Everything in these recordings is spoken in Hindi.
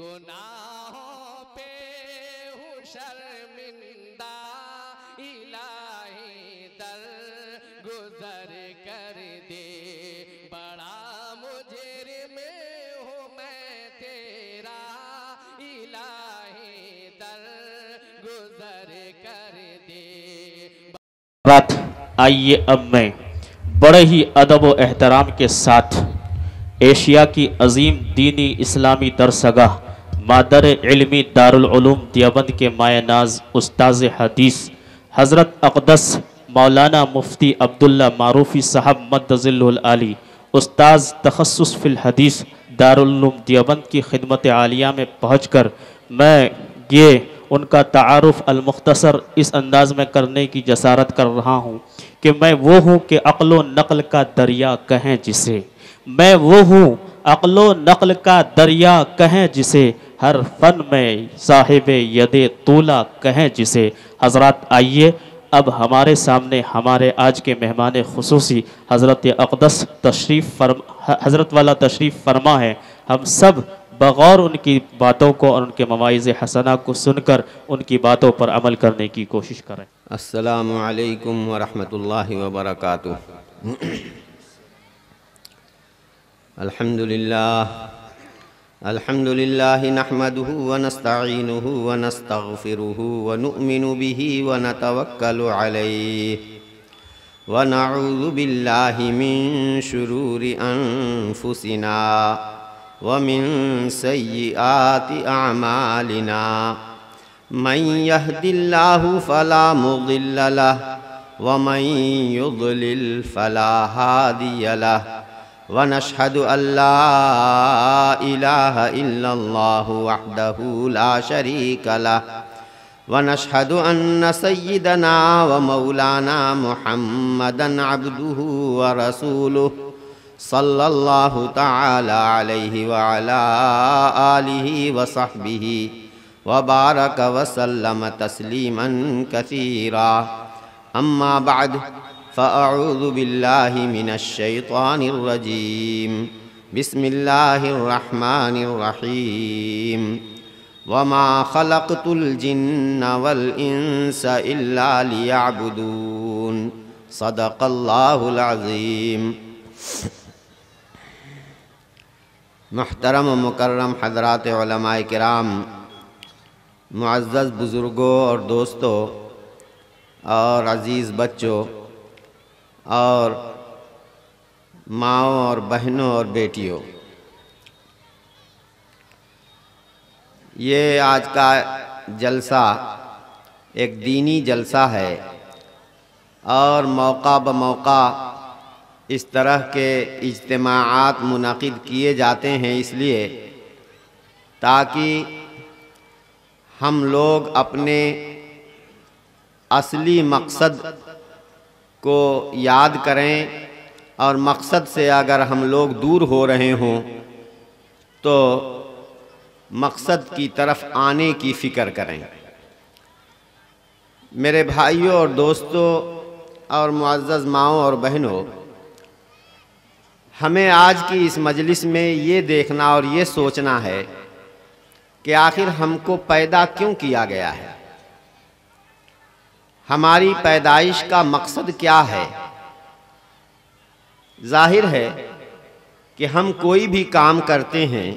गुनाहों पे हूँ शर्मिंदा, इलाही दर गुजर कर दे, बड़ा मुजरिम हूँ मैं तेरा, इलाही दर गुजर कर दे। बात आइए अब मैं बड़े ही अदब व एहतराम के साथ एशिया की अजीम दीनी इस्लामी दरसगाह मादर इल्मी दारुल उलूम देवबंद के मायनाज उस्ताज हदीस हज़रत अक़दस मौलाना मुफ्ती अब्दुल्ला मारूफ़ी साहब मद्दज़िल्लुल आली उस्ताज तख़स्सुस फ़िल हदीस दारुल उलूम देवबंद की खिदमत आलिया में पहुँचकर मैं ये उनका तारुफ़ अलमुख्तसर इस अंदाज़ में करने की जसारत कर रहा हूँ कि मैं वो हूँ कि अक़्लो नक़ल का दरिया कहें जिसे, मैं वो हूँ अक़्लो नक़ल का दरिया कहें जिसे, हर फ़न में साहिब यदे तूला कहें जिसे। हज़रात आइए अब हमारे सामने हमारे आज के मेहमान खुसूसी हज़रत अक़दस हज़रत वाला तशरीफ़ फरमा है। हम सब बग़ौर उनकी बातों को और उनके मवाइज़ हसना को सुनकर उनकी बातों पर अमल करने की कोशिश करें। अस्सलामु अलैकुम व रहमतुल्लाहि व बरकातुहू। अल्हम्दुलिल्लाह नहमदुहू व नस्तईनुहू व नस्तग़फिरुहू व नुअमिनु बिही व नतवक्कलु अलैहि व नऊज़ु बिल्लाहि मिन शुरूरि अनफुसिना व मिन सय्यिआति अमालिना। मन यहदिल्लाहु फला मुदिल्ल लहु व मन युद्लिल फला हादिय लहु। ونشهد أن لا إله إلا الله وحده لا شريك له ونشهد أن سيدنا ومولانا محمدا عبده ورسوله صلى الله تعالى عليه وعلى آله وصحبه وبارك وسلم تسليما كثيرا أما بعد فأعوذ بالله من الشيطان الرجيم بسم الله الرحمن الرحيم وما خلقت الجن والإنس إلا ليعبدون صدق الله العظيم। محترم و مکرم حضرات علماء کرام, معزز بزرگوں اور دوستوں اور عزیز بچوں और माँओं और बहनों और बेटियों, ये आज का जलसा एक दीनी जलसा है और मौका ब मौका इस तरह के इज्तिमाआत मुनाकिद किए जाते हैं, इसलिए ताकि हम लोग अपने असली मकसद को याद करें और मकसद से अगर हम लोग दूर हो रहे हों तो मकसद की तरफ आने की फ़िक्र करें। मेरे भाइयों और दोस्तों और मुअज़्ज़ज़ माओं और बहनों, हमें आज की इस मजलिस में ये देखना और ये सोचना है कि आखिर हमको पैदा क्यों किया गया है, हमारी पैदाइश का मकसद क्या है। जाहिर है कि हम कोई भी काम करते हैं,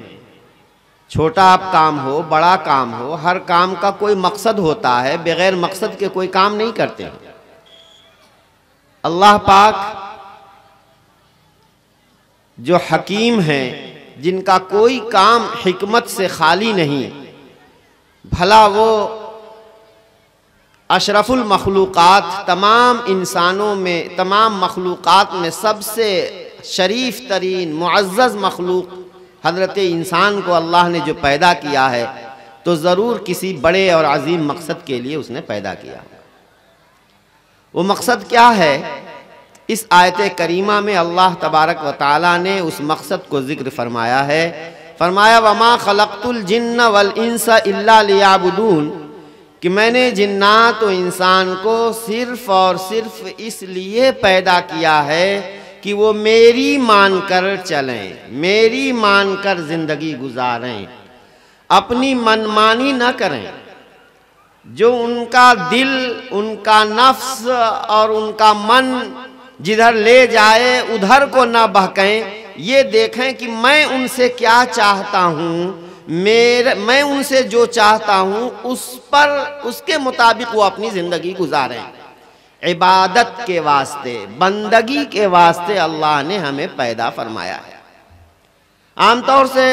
छोटा काम हो बड़ा काम हो, हर काम का कोई मकसद होता है, बगैर मकसद के कोई काम नहीं करते हैं। अल्लाह पाक जो हकीम हैं, जिनका कोई काम हिकमत से खाली नहीं, भला वो अशरफुल मखलूक़ात तमाम इंसानों में तमाम मखलूक़ात में सबसे शरीफ तरीन मुअज़्ज़ज़ मखलूक हज़रत इंसान को अल्लाह ने जो पैदा किया है तो ज़रूर किसी बड़े और अज़ीम मकसद के लिए उसने पैदा किया। वो मकसद क्या है? इस आयत करीमा में अल्लाह तबारक व तआला ने उस मकसद को ज़िक्र फरमाया है। फरमाया वमा खलक़तुल जिन्न वल इंसा इल्ला लियाबुदून, कि मैंने जिन्नात और इंसान को सिर्फ और सिर्फ इसलिए पैदा किया है कि वो मेरी मानकर चलें, मेरी मानकर ज़िंदगी गुजारें। अपनी मनमानी ना करें। जो उनका दिल, उनका नफ्स और उनका मन जिधर ले जाए उधर को ना बहकें। ये देखें कि मैं उनसे क्या चाहता हूँ, मैं उनसे जो चाहता हूँ उस पर, उसके मुताबिक वो अपनी ज़िंदगी गुजारें। इबादत के वास्ते, बंदगी के वास्ते अल्लाह ने हमें पैदा फरमाया है। आमतौर से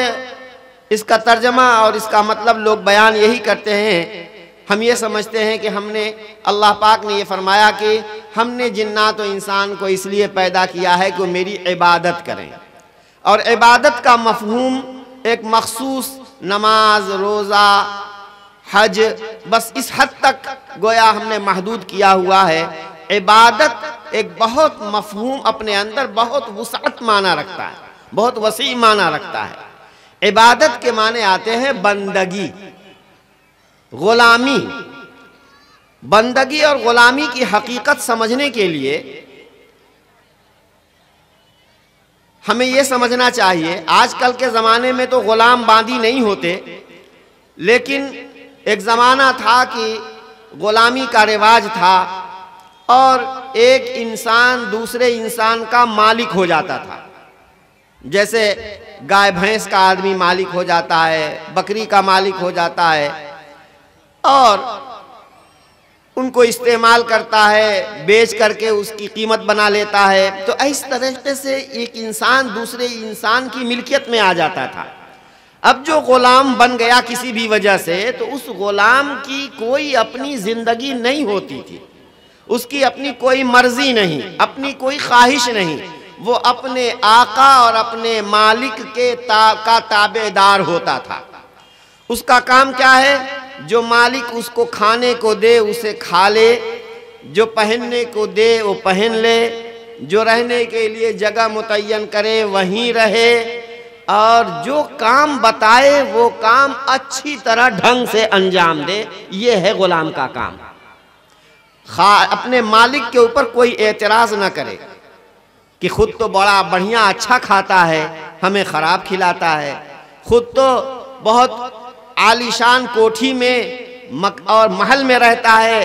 इसका तर्जमा और इसका मतलब लोग बयान यही करते हैं। हम ये समझते हैं कि हमने, अल्लाह पाक ने ये फरमाया कि हमने जिन्नात और इंसान को इसलिए पैदा किया है कि वो मेरी इबादत करें। और इबादत का मफहूम एक मखसूस नमाज, रोज़ा, हज, बस इस हद तक गोया हमने महदूद किया हुआ है। इबादत एक बहुत मफहूम, अपने अंदर बहुत वुसअत माना रखता है, बहुत वसी माना रखता है। इबादत के माने आते हैं बंदगी, गुलामी। बंदगी और गुलामी की हकीकत समझने के लिए हमें यह समझना चाहिए, आजकल के ज़माने में तो गुलाम बांदी नहीं होते, लेकिन एक ज़माना था कि गुलामी का रिवाज था और एक इंसान दूसरे इंसान का मालिक हो जाता था। जैसे गाय भैंस का आदमी मालिक हो जाता है, बकरी का मालिक हो जाता है और उनको इस्तेमाल करता है, बेच करके उसकी कीमत बना लेता है। तो इस तरीके से एक इंसान दूसरे इंसान की मिल्कियत में आ जाता था। अब जो ग़ुलाम बन गया किसी भी वजह से, तो उस ग़ुलाम की कोई अपनी ज़िंदगी नहीं होती थी, उसकी अपनी कोई मर्ज़ी नहीं, अपनी कोई ख्वाहिश नहीं, वो अपने आका और अपने मालिक के का ताबेदार होता था। उसका काम क्या है? जो मालिक उसको खाने को दे उसे खा ले, जो पहनने को दे वो पहन ले, जो रहने के लिए जगह मुतय्यन करे वहीं रहे, और जो काम बताए वो काम अच्छी तरह ढंग से अंजाम दे। ये है ग़ुलाम का काम। अपने मालिक के ऊपर कोई एतराज़ ना करे कि खुद तो बड़ा बढ़िया अच्छा खाता है, हमें ख़राब खिलाता है, खुद तो बहुत आलीशान कोठी में और महल में रहता है,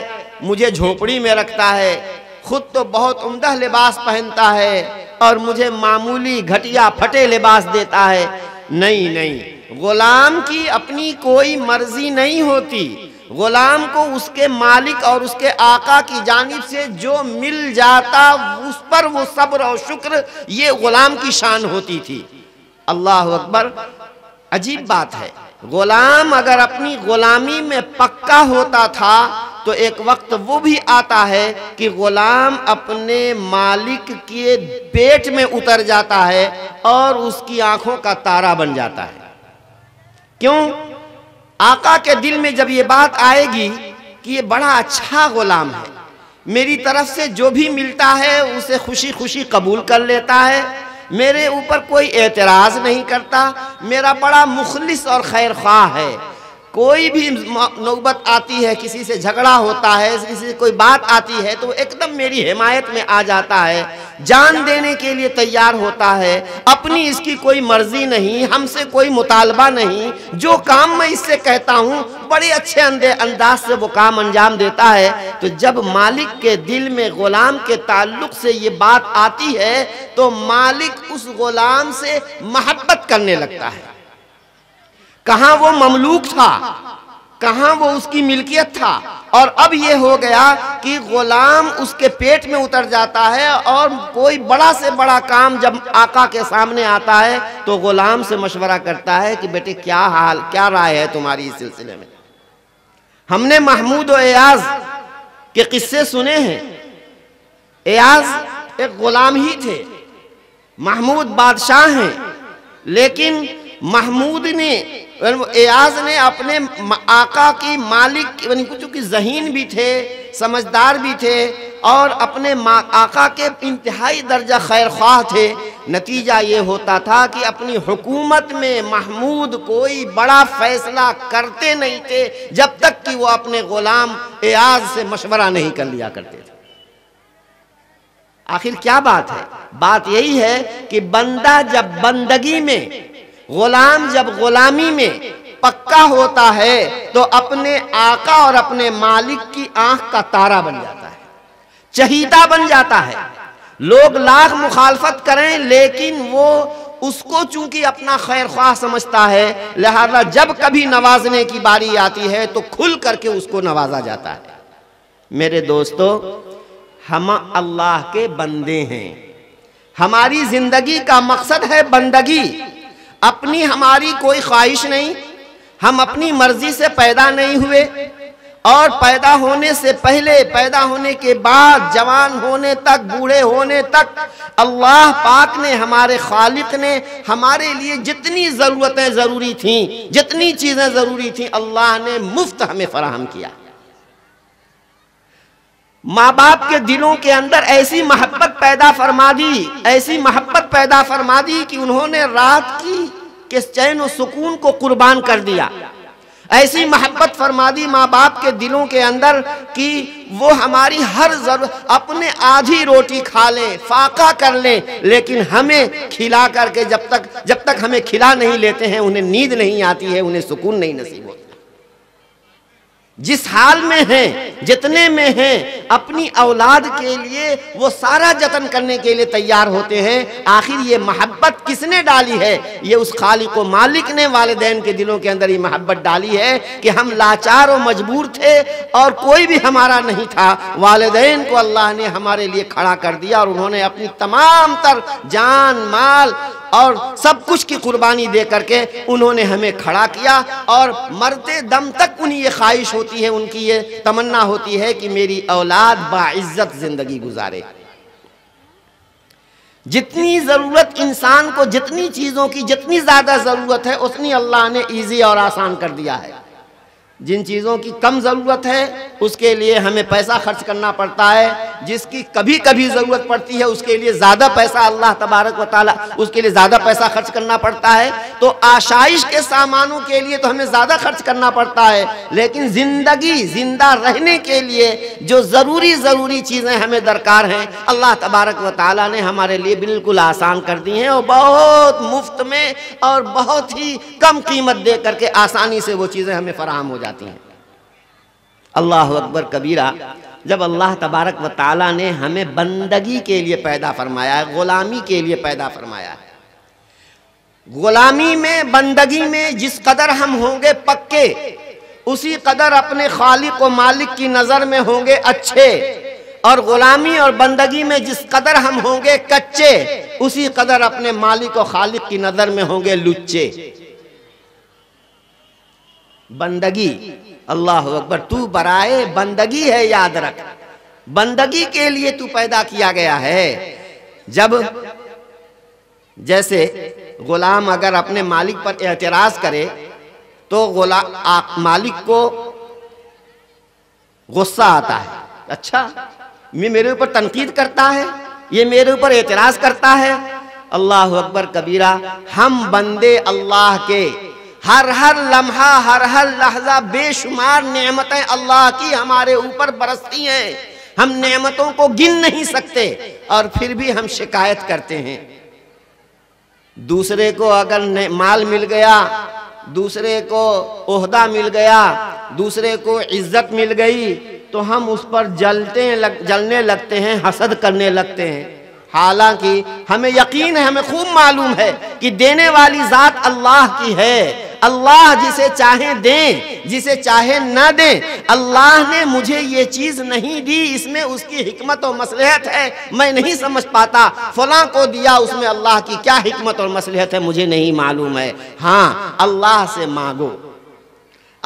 मुझे झोपड़ी में रखता है, खुद तो बहुत उम्दा लिबास पहनता है और मुझे मामूली घटिया फटे लिबास देता है। नहीं नहीं, ग़ुलाम की अपनी कोई मर्जी नहीं होती। ग़ुलाम को उसके मालिक और उसके आका की जानिब से जो मिल जाता उस पर वो सब्र और शुक्र, ये ग़ुलाम की शान होती थी। अल्लाह अकबर, अजीब बात है। ग़ुलाम अगर अपनी ग़ुलामी में पक्का होता था तो एक वक्त वो भी आता है कि ग़ुलाम अपने मालिक के पेट में उतर जाता है और उसकी आंखों का तारा बन जाता है। क्यों? आका के दिल में जब ये बात आएगी कि ये बड़ा अच्छा ग़ुलाम है, मेरी तरफ से जो भी मिलता है उसे खुशी खुशी कबूल कर लेता है, मेरे ऊपर कोई एतराज़ नहीं करता, मेरा बड़ा मुखलिस और खैर ख्वाह है। कोई भी नौबत आती है, किसी से झगड़ा होता है, किसी से कोई बात आती है तो एकदम मेरी हिमायत में आ जाता है, जान देने के लिए तैयार होता है। अपनी इसकी कोई मर्जी नहीं, हमसे कोई मुतालबा नहीं, जो काम मैं इससे कहता हूँ बड़े अच्छे अंदाज से वो काम अंजाम देता है। तो जब मालिक के दिल में ग़ुलाम के ताल्लुक़ से ये बात आती है तो मालिक उस ग़ुलाम से महब्बत करने लगता है। कहाँ वो ममलूक था, कहाँ वो उसकी मिल्कियत था, और अब ये हो गया कि ग़ुलाम उसके पेट में उतर जाता है और कोई बड़ा से बड़ा काम जब आका के सामने आता है तो ग़ुलाम से मशवरा करता है कि बेटे क्या राय है तुम्हारी इस सिलसिले में। हमने महमूद और अयाज के किस्से सुने हैं। अयाज एक ग़ुलाम ही थे, महमूद बादशाह हैं, लेकिन महमूद ने, अयाज ने अपने आका की मालिक, यानी चूँकि ज़हीन भी थे, समझदार भी थे और अपने आका के इंतहाई दर्जा खैर ख्वाह थे। नतीजा ये होता था कि अपनी हुकूमत में महमूद कोई बड़ा फैसला करते नहीं थे जब तक कि वो अपने ग़ुलाम अयाज से मशवरा नहीं कर लिया करते थे। आखिर क्या बात है? बात यही है कि बंदा जब बंदगी में, ग़ुलाम जब ग़ुलामी में पक्का होता है तो अपने आका और अपने मालिक की आंख का तारा बन जाता है, चहीता बन जाता है। लोग लाख मुखालफत करें लेकिन वो उसको चूंकि अपना खैर ख्वाह समझता है, लिहाजा जब कभी नवाजने की बारी आती है तो खुल करके उसको नवाजा जाता है। मेरे दोस्तों, हम अल्लाह के बंदे हैं, हमारी जिंदगी का मकसद है बंदगी, अपनी हमारी कोई ख्वाहिश नहीं, हम अपनी मर्जी से पैदा नहीं हुए और पैदा होने से पहले, पैदा होने के बाद, जवान होने तक, बूढ़े होने तक अल्लाह पाक ने, हमारे खालिक ने हमारे लिए जितनी ज़रूरतें ज़रूरी थीं, जितनी चीज़ें ज़रूरी थीं, अल्लाह ने मुफ्त हमें फराहम किया। माँ बाप के दिलों के अंदर ऐसी मोहब्बत पैदा फरमा दी, ऐसी मोहब्बत पैदा फरमा दी कि उन्होंने रात की किस चैन और सुकून को कुर्बान कर दिया। ऐसी मोहब्बत फरमा दी माँ बाप के दिलों के अंदर कि वो हमारी हर जरूरत, अपने आधी रोटी खा लें, फाका कर लें, लेकिन हमें खिला करके जब तक हमें खिला नहीं लेते हैं उन्हें नींद नहीं आती है, उन्हें सुकून नहीं नसीब होता। जिस हाल में हैं, जितने में हैं, अपनी औलाद के लिए वो सारा जतन करने के लिए तैयार होते हैं। आखिर ये मोहब्बत किसने डाली है? ये उस खालिक व मालिक ने वालिदैन के दिलों के अंदर ये मोहब्बत डाली है कि हम लाचार और मजबूर थे और कोई भी हमारा नहीं था, वालिदैन को अल्लाह ने हमारे लिए खड़ा कर दिया और उन्होंने अपनी तमाम तर जान, माल और सब कुछ की कुर्बानी दे करके उन्होंने हमें खड़ा किया और मरते दम तक उन्हें ये ख्वाहिश होती है, उनकी ये तमन्ना होती है कि मेरी औलाद बाइज्जत जिंदगी गुजारे। जितनी ज़रूरत इंसान को, जितनी चीज़ों की जितनी ज़्यादा ज़रूरत है उतनी अल्लाह ने ईजी और आसान कर दिया है। जिन चीज़ों की कम ज़रूरत है उसके लिए हमें पैसा खर्च करना पड़ता है, जिसकी कभी कभी ज़रूरत पड़ती है उसके लिए ज़्यादा पैसा, अल्लाह तबारक व ताला उसके लिए ज़्यादा पैसा खर्च करना पड़ता है। तो आशाइश के सामानों के लिए तो हमें ज़्यादा खर्च करना पड़ता है, लेकिन ज़िंदगी ज़िंदा रहने के लिए जो ज़रूरी चीज़ें हमें दरकार हैं अल्लाह तबारक व ताला ने हमारे लिए बिल्कुल आसान कर दी हैं और बहुत मुफ्त में और बहुत ही कम कीमत दे करके आसानी से वो चीज़ें हमें फराहम हो जाती हैं। अल्लाह अकबर कबीरा। जब अल्लाह तबारक व ताला ने हमें बंदगी के लिए पैदा फरमाया है, गुलामी के लिए पैदा फरमाया है, गुलामी में बंदगी में जिस कदर हम होंगे पक्के, उसी कदर अपने खालिक व मालिक की नज़र में होंगे अच्छे, और गुलामी और बंदगी में जिस कदर हम होंगे कच्चे, उसी कदर अपने मालिक और खालिक की नज़र में होंगे लुच्चे। बंदगी, अल्लाह अकबर, तू बराए बंदगी है, याद रख बंदगी के लिए तू पैदा किया गया है। जब जैसे गुलाम अगर अपने मालिक पर एतराज करे तो मालिक को गुस्सा आता है, अच्छा ये मेरे ऊपर तनकीद करता है, ये मेरे ऊपर एतराज करता है। अल्लाह अकबर कबीरा। हम बंदे अल्लाह के, हर लम्हा, हर लहजा बेशुमार नेमतें अल्लाह की हमारे ऊपर बरसती हैं, हम नेमतों को गिन नहीं सकते और फिर भी हम शिकायत करते हैं। दूसरे को अगर माल मिल गया, दूसरे को ओहदा मिल गया, दूसरे को इज्जत मिल गई तो हम उस पर जलने लगते हैं, हसद करने लगते हैं। हालांकि हमें यकीन है, हमें खूब मालूम है कि देने वाली ज़ात अल्लाह की है, अल्लाह जिसे चाहे दें जिसे चाहे ना दें, अल्लाह ने मुझे ये चीज़ नहीं दी, इसमें उसकी हिकमत और मसलहत है, मैं नहीं समझ पाता। फलां को दिया, उसमें अल्लाह की क्या हिकमत और मसलहत है मुझे नहीं मालूम है। हाँ, अल्लाह से मांगो,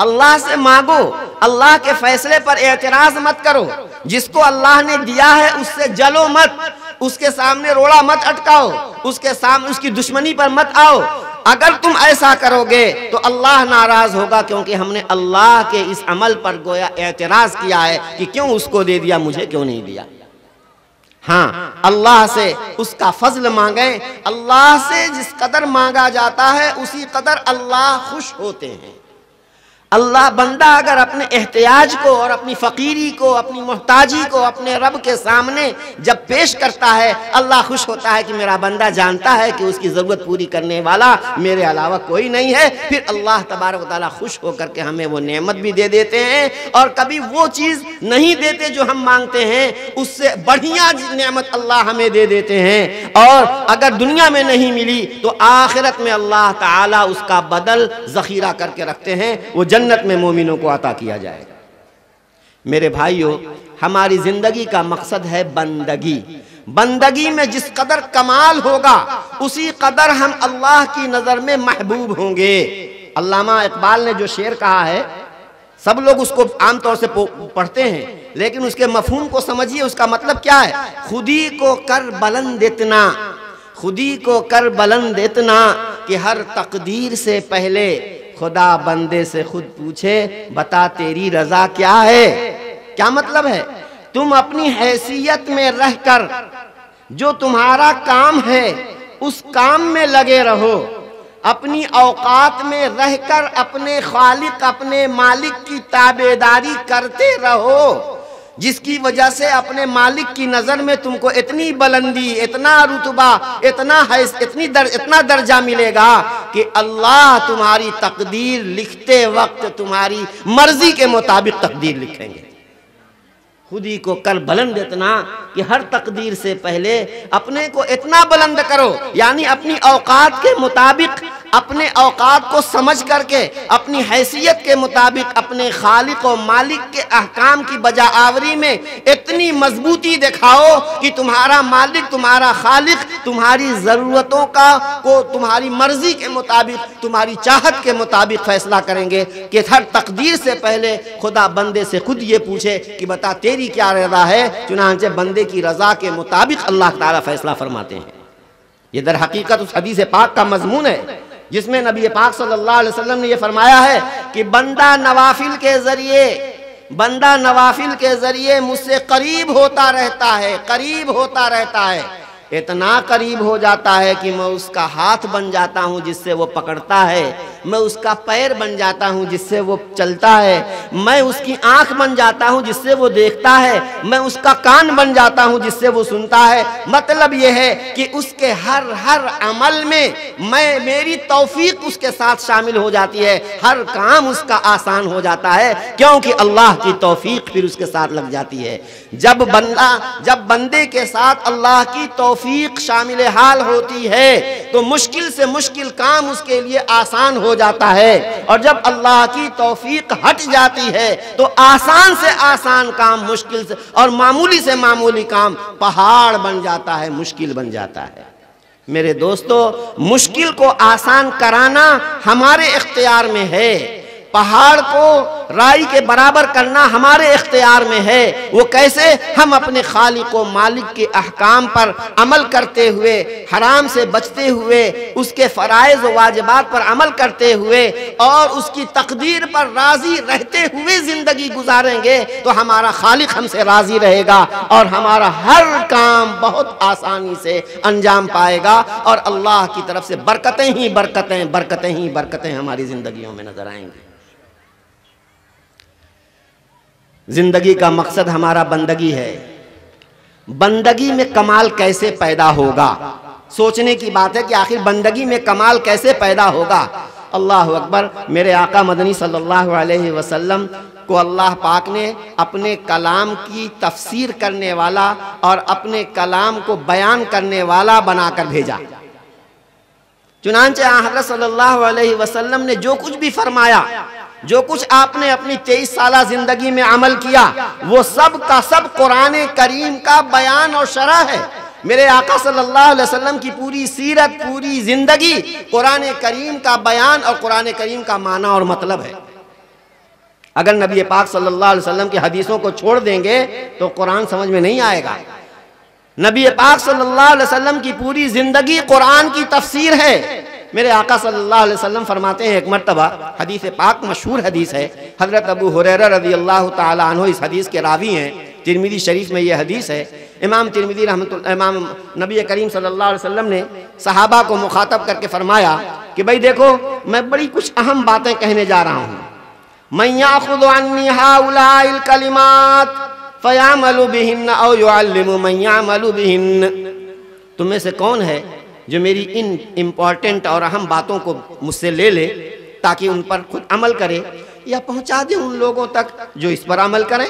अल्लाह से मांगो, अल्लाह के फैसले पर एतराज मत करो, जिसको अल्लाह ने दिया है उससे जलो मत, उसके सामने रोड़ा मत अटकाओ, उसके सामने उसकी दुश्मनी पर मत आओ। अगर तुम ऐसा करोगे तो अल्लाह नाराज होगा, क्योंकि हमने अल्लाह के इस अमल पर गोया एतराज किया है कि क्यों उसको दे दिया, मुझे क्यों नहीं दिया। हाँ, अल्लाह से उसका फजल मांगें, अल्लाह से जिस कदर मांगा जाता है उसी कदर अल्लाह खुश होते हैं। अल्लाह, बंदा अगर अपने एहतियाज को और अपनी फ़कीरी को, अपनी मोहताजी को अपने रब के सामने जब पेश करता है, अल्लाह खुश होता है कि मेरा बंदा जानता है कि उसकी ज़रूरत पूरी करने वाला मेरे अलावा कोई नहीं है। फिर अल्लाह तबारक व तआला खुश होकर के हमें वो नेमत भी दे देते हैं, और कभी वो चीज़ नहीं देते जो हम मांगते हैं, उससे बढ़िया नेमत अल्लाह हमें दे देते हैं। और अगर दुनिया में नहीं मिली तो आखिरत में अल्लाह ताला उसका बदल ज़खीरा करके रखते हैं, वो जन्नत में मोमिनों को अता किया जाएगा। मेरे भाइयों, हमारी ज़िंदगी का मकसद है बंदगी। बंदगी में जिस कदर कमाल होगा उसी कदर हम अल्लाह की नज़र में महबूब होंगे। अल्लामा इकबाल ने जो शेर कहा है, सब लोग उसको आमतौर से पढ़ते हैं, लेकिन उसके मफहूम को समझिए, उसका मतलब क्या है। खुदी को कर बुलंद इतना, खुदी को कर बुलंद इतना कि हर तकदीर से पहले खुदा बंदे से खुद पूछे, बता तेरी रजा क्या है। क्या मतलब है, तुम अपनी हैसियत में रहकर जो तुम्हारा काम है उस काम में लगे रहो, अपनी औकात में रहकर अपने खालिक अपने मालिक की ताबेदारी करते रहो, जिसकी वजह से अपने मालिक की नज़र में तुमको इतनी बुलंदी, इतना रुतबा, इतना इतना दर्जा मिलेगा कि अल्लाह तुम्हारी तकदीर लिखते वक्त तुम्हारी मर्जी के मुताबिक तकदीर लिखेंगे। खुदी को कर बुलंद इतना कि हर तकदीर से पहले अपने को इतना बुलंद करो, यानी अपनी औकात के मुताबिक, अपने औकात को समझ करके, अपनी हैसियत के मुताबिक अपने खालिक और मालिक के अहकाम की बजाआवरी में इतनी मजबूती दिखाओ कि तुम्हारा मालिक, तुम्हारा खालिक तुम्हारी ज़रूरतों को तुम्हारी मर्जी के मुताबिक, तुम्हारी चाहत के मुताबिक फ़ैसला करेंगे, कि हर तकदीर से पहले खुदा बंदे से खुद ये पूछे कि बता तेरी क्या रज़ा है। चुनांचे बंदे की रज़ा के मुताबिक अल्लाह ताला फ़ैसला फरमाते हैं। ये दर हकीकत उस हदीस पाक का मजमून है जिसमें नबी पाक सल्लल्लाहु अलैहि वसल्लम ने यह फरमाया है कि बंदा नवाफिल के ज़रिए मुझसे करीब होता रहता है, करीब होता रहता है, इतना करीब हो जाता है कि मैं उसका हाथ बन जाता हूँ जिससे वो पकड़ता है, मैं उसका पैर बन जाता हूँ जिससे वो चलता है, मैं उसकी आँख बन जाता हूँ जिससे वो देखता है, मैं उसका कान बन जाता हूँ जिससे वो सुनता है। मतलब ये है कि उसके हर अमल में मेरी तौफीक उसके साथ शामिल हो जाती है, हर काम उसका आसान हो जाता है, क्योंकि अल्लाह की तौफीक फिर उसके साथ लग जाती है। जब बंदे के साथ अल्लाह की तौफीक शामिल हाल होती है तो मुश्किल से मुश्किल काम उसके लिए आसान हो जाता है, और जब अल्लाह की तौफीक हट जाती है तो आसान से आसान काम मुश्किल से, और मामूली से मामूली काम पहाड़ बन जाता है, मुश्किल बन जाता है। मेरे दोस्तों, मुश्किल को आसान कराना हमारे इख्तियार में है, पहाड़ को राई के बराबर करना हमारे इख्तियार में है। वो कैसे, हम अपने खालिक व मालिक के अहकाम पर अमल करते हुए, हराम से बचते हुए, उसके फ़राइज़ व वाजिबात पर अमल करते हुए, और उसकी तकदीर पर राज़ी रहते हुए ज़िंदगी गुजारेंगे तो हमारा खालिक हमसे राज़ी रहेगा और हमारा हर काम बहुत आसानी से अंजाम पाएगा, और अल्लाह की तरफ से बरकतें ही बरकतें हमारी ज़िंदगियों में नज़र आएंगी। ज़िंदगी का मकसद हमारा बंदगी है। बंदगी में कमाल कैसे पैदा होगा, सोचने की बात है कि आखिर बंदगी में कमाल कैसे पैदा होगा। अल्लाह अकबर, मेरे आका मदनी सल्लल्लाहु अलैहि वसल्लम को अल्लाह पाक ने अपने कलाम की तफसीर करने वाला और अपने कलाम को बयान करने वाला बनाकर भेजा। चुनांचे हज़रत सल्लल्लाहु अलैहि वसल्लम ने जो कुछ भी फरमाया, जो कुछ आपने अपनी 23 साल जिंदगी में अमल किया, वो सब का सब कुरान करीम का बयान और शरह है। मेरे आका सल्लल्लाहु अलैहि वसल्लम की पूरी सीरत, पूरी जिंदगी कुरान करीम का बयान और कुरान करीम का माना और मतलब है। अगर नबी पाक सल्लल्लाहु अलैहि वसल्लम की हदीसों को छोड़ देंगे तो कुरान समझ में नहीं आएगा। नबी पाक सल्लल्लाहु अलैहि वसल्लम की पूरी जिंदगी कुरान की तफसीर है। मेरे आका सल्लल्लाहु अलैहि वसल्लम फरमाते हैं, एक मरतबा, हदीस पाक मशहूर हदीस है, हज़रत अबू हुरैरा रज़ियल्लाहु ताला अन्हु इस हदीस के रावी हैं, तिर्मिदी शरीफ में यह हदीस है। इमाम तिर्मिदी इमाम नबी करीम सल्लल्लाहु अलैहि वसल्लम ने सहाबा को मुखातब करके फरमाया कि भाई देखो, मैं बड़ी कुछ अहम बातें कहने जा रहा हूँ। मैं याखुदु अन्नी हाउलाइल कलिमात, फ़यामलु बिहिन्न औ युअल्लिमु मन यामलु बिहिन्न। तुम में से कौन है जो मेरी इन इम्पॉर्टेंट और अहम बातों को मुझसे ले ले ताकि उन पर खुद अमल करे या पहुंचा दे उन लोगों तक जो इस पर अमल करें।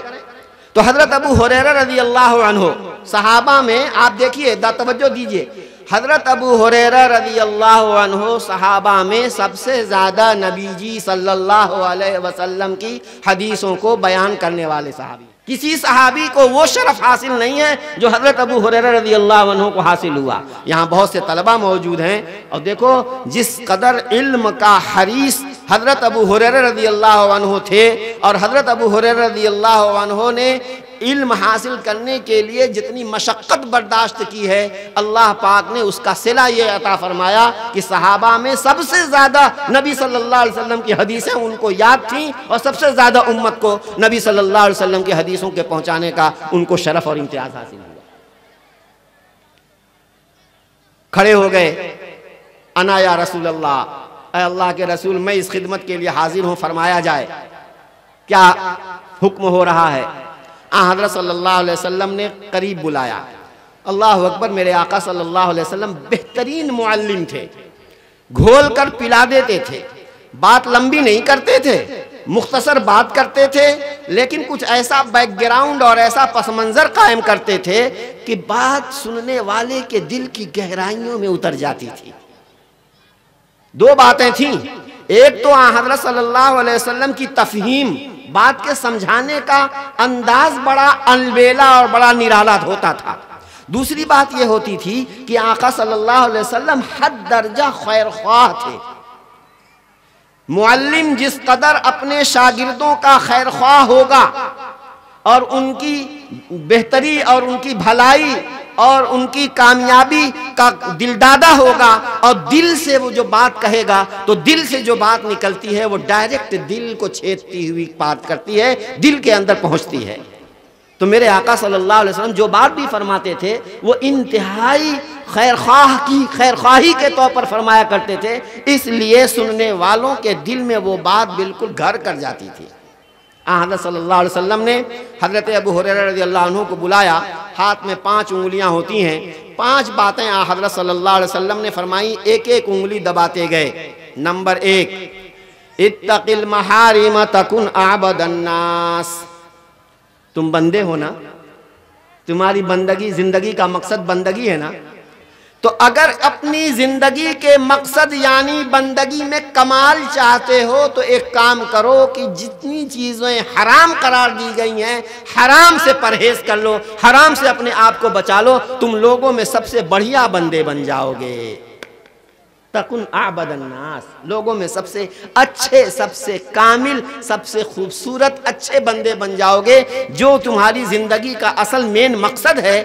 तो हज़रत अबू हुरैरा रज़ी अल्लाह अन्हु सहाबा में आप देखिए तवज्जो दीजिए, हज़रत अबू हुरैरा रज़ी अल्लाह अन्हु सहाबा में सबसे ज़्यादा नबी जी सल्लल्लाहु अलैहि वसल्लम की हदीसों को बयान करने वाले सहाबी। किसी सहाबी को वो शरफ़ हासिल नहीं है जो हज़रत अबू हुरैरा रज़ी अल्लाह अन्हु को हासिल हुआ। यहाँ बहुत से तलबा मौजूद हैं और देखो जिस कदर इल्म का हरीस हज़रत अबू हुरैरा रज़ी अल्लाह अन्हु थे और हज़रत अबू हुरैरा रज़ी अल्लाह अन्हु ने इल्म हासिल करने के लिए जितनी मशक्क़त बर्दाश्त की है अल्लाह पाक ने उसका सिला ये अता फरमाया कि सहाबा में सबसे ज़्यादा नबी सल्लल्लाहु अलैहि वसल्लम की हदीसें उनको याद थीं और सबसे ज़्यादा उम्मत को नबी सल्लल्लाहु अलैहि वसल्लम की हदीसों के पहुँचाने का उनको शरफ़ और इम्तियाज़ हासिल हुआ। खड़े हो गए, अना या रसूल अल्लाह, अल्लाह के रसूल मैं इस खिदमत के लिए हाजिर हूँ, फरमाया जाए क्या हुक्म हो रहा है। हज़रत सल्लल्लाहु अलैहि वसल्लम ने करीब बुलाया। अल्लाह अकबर, मेरे आका सल्लल्लाहु अलैहि वसल्लम बेहतरीन मुअल्लिम थे, घोल कर पिला देते थे, बात लंबी नहीं करते थे, मुख्तसर बात करते थे, लेकिन कुछ ऐसा बैकग्राउंड और ऐसा पस मंज़र कायम करते थे कि बात सुनने वाले के दिल की गहराइयों में उतर जाती थी। दो बातें थीं, एक तो हज़रत सल्लल्लाहु अलैहि वसल्लम की तफ़हीम, बात के समझाने का अंदाज बड़ा अलबेला और बड़ा निराला होता था। दूसरी बात यह होती थी कि आका सल्लल्लाहु अलैहि वसल्लम हद दर्जा खैर ख्वाह थे। मुअल्लिम जिस कदर अपने शागिर्दों का खैर ख्वाह होगा और उनकी बेहतरी और उनकी भलाई और उनकी कामयाबी का दिलदादा होगा और दिल से वो जो बात कहेगा तो दिल से जो बात निकलती है वो डायरेक्ट दिल को छेदती हुई बात करती है, दिल के अंदर पहुंचती है। तो मेरे आका सल्लल्लाहु अलैहि वसल्लम जो बात भी फरमाते थे वो इंतहाई खैर ख्वाही के तौर पर फरमाया करते थे, इसलिए सुनने वालों के दिल में वो बात बिल्कुल घर कर जाती थी। हज़रत सल्लल्लाहु अलैहि वसल्लम ने हज़रत अबू हुरैरा रज़ियल्लाहु अन्हु को बुलाया, हाथ में 5 उंगलियां होती हैं, 5 बातें हज़रत सल्लल्लाहु अलैहि वसल्लम ने फरमाई, एक एक उंगली दबाते गए। नंबर 1, इत्तक़िल महारिम तकुन आबदन्नास, तुम बंदे हो ना, तुम्हारी बंदगी जिंदगी का मकसद बंदगी है ना, तो अगर अपनी ज़िंदगी के मकसद यानी बंदगी में कमाल चाहते हो तो एक काम करो कि जितनी चीज़ें हराम करार दी गई हैं हराम से परहेज़ कर लो, हराम से अपने आप को बचा लो, तुम लोगों में सबसे बढ़िया बंदे बन जाओगे। तकुन आबदन्नास, लोगों में सबसे अच्छे, सबसे कामिल, सबसे खूबसूरत अच्छे बंदे बन जाओगे। जो तुम्हारी ज़िंदगी का असल मेन मकसद है,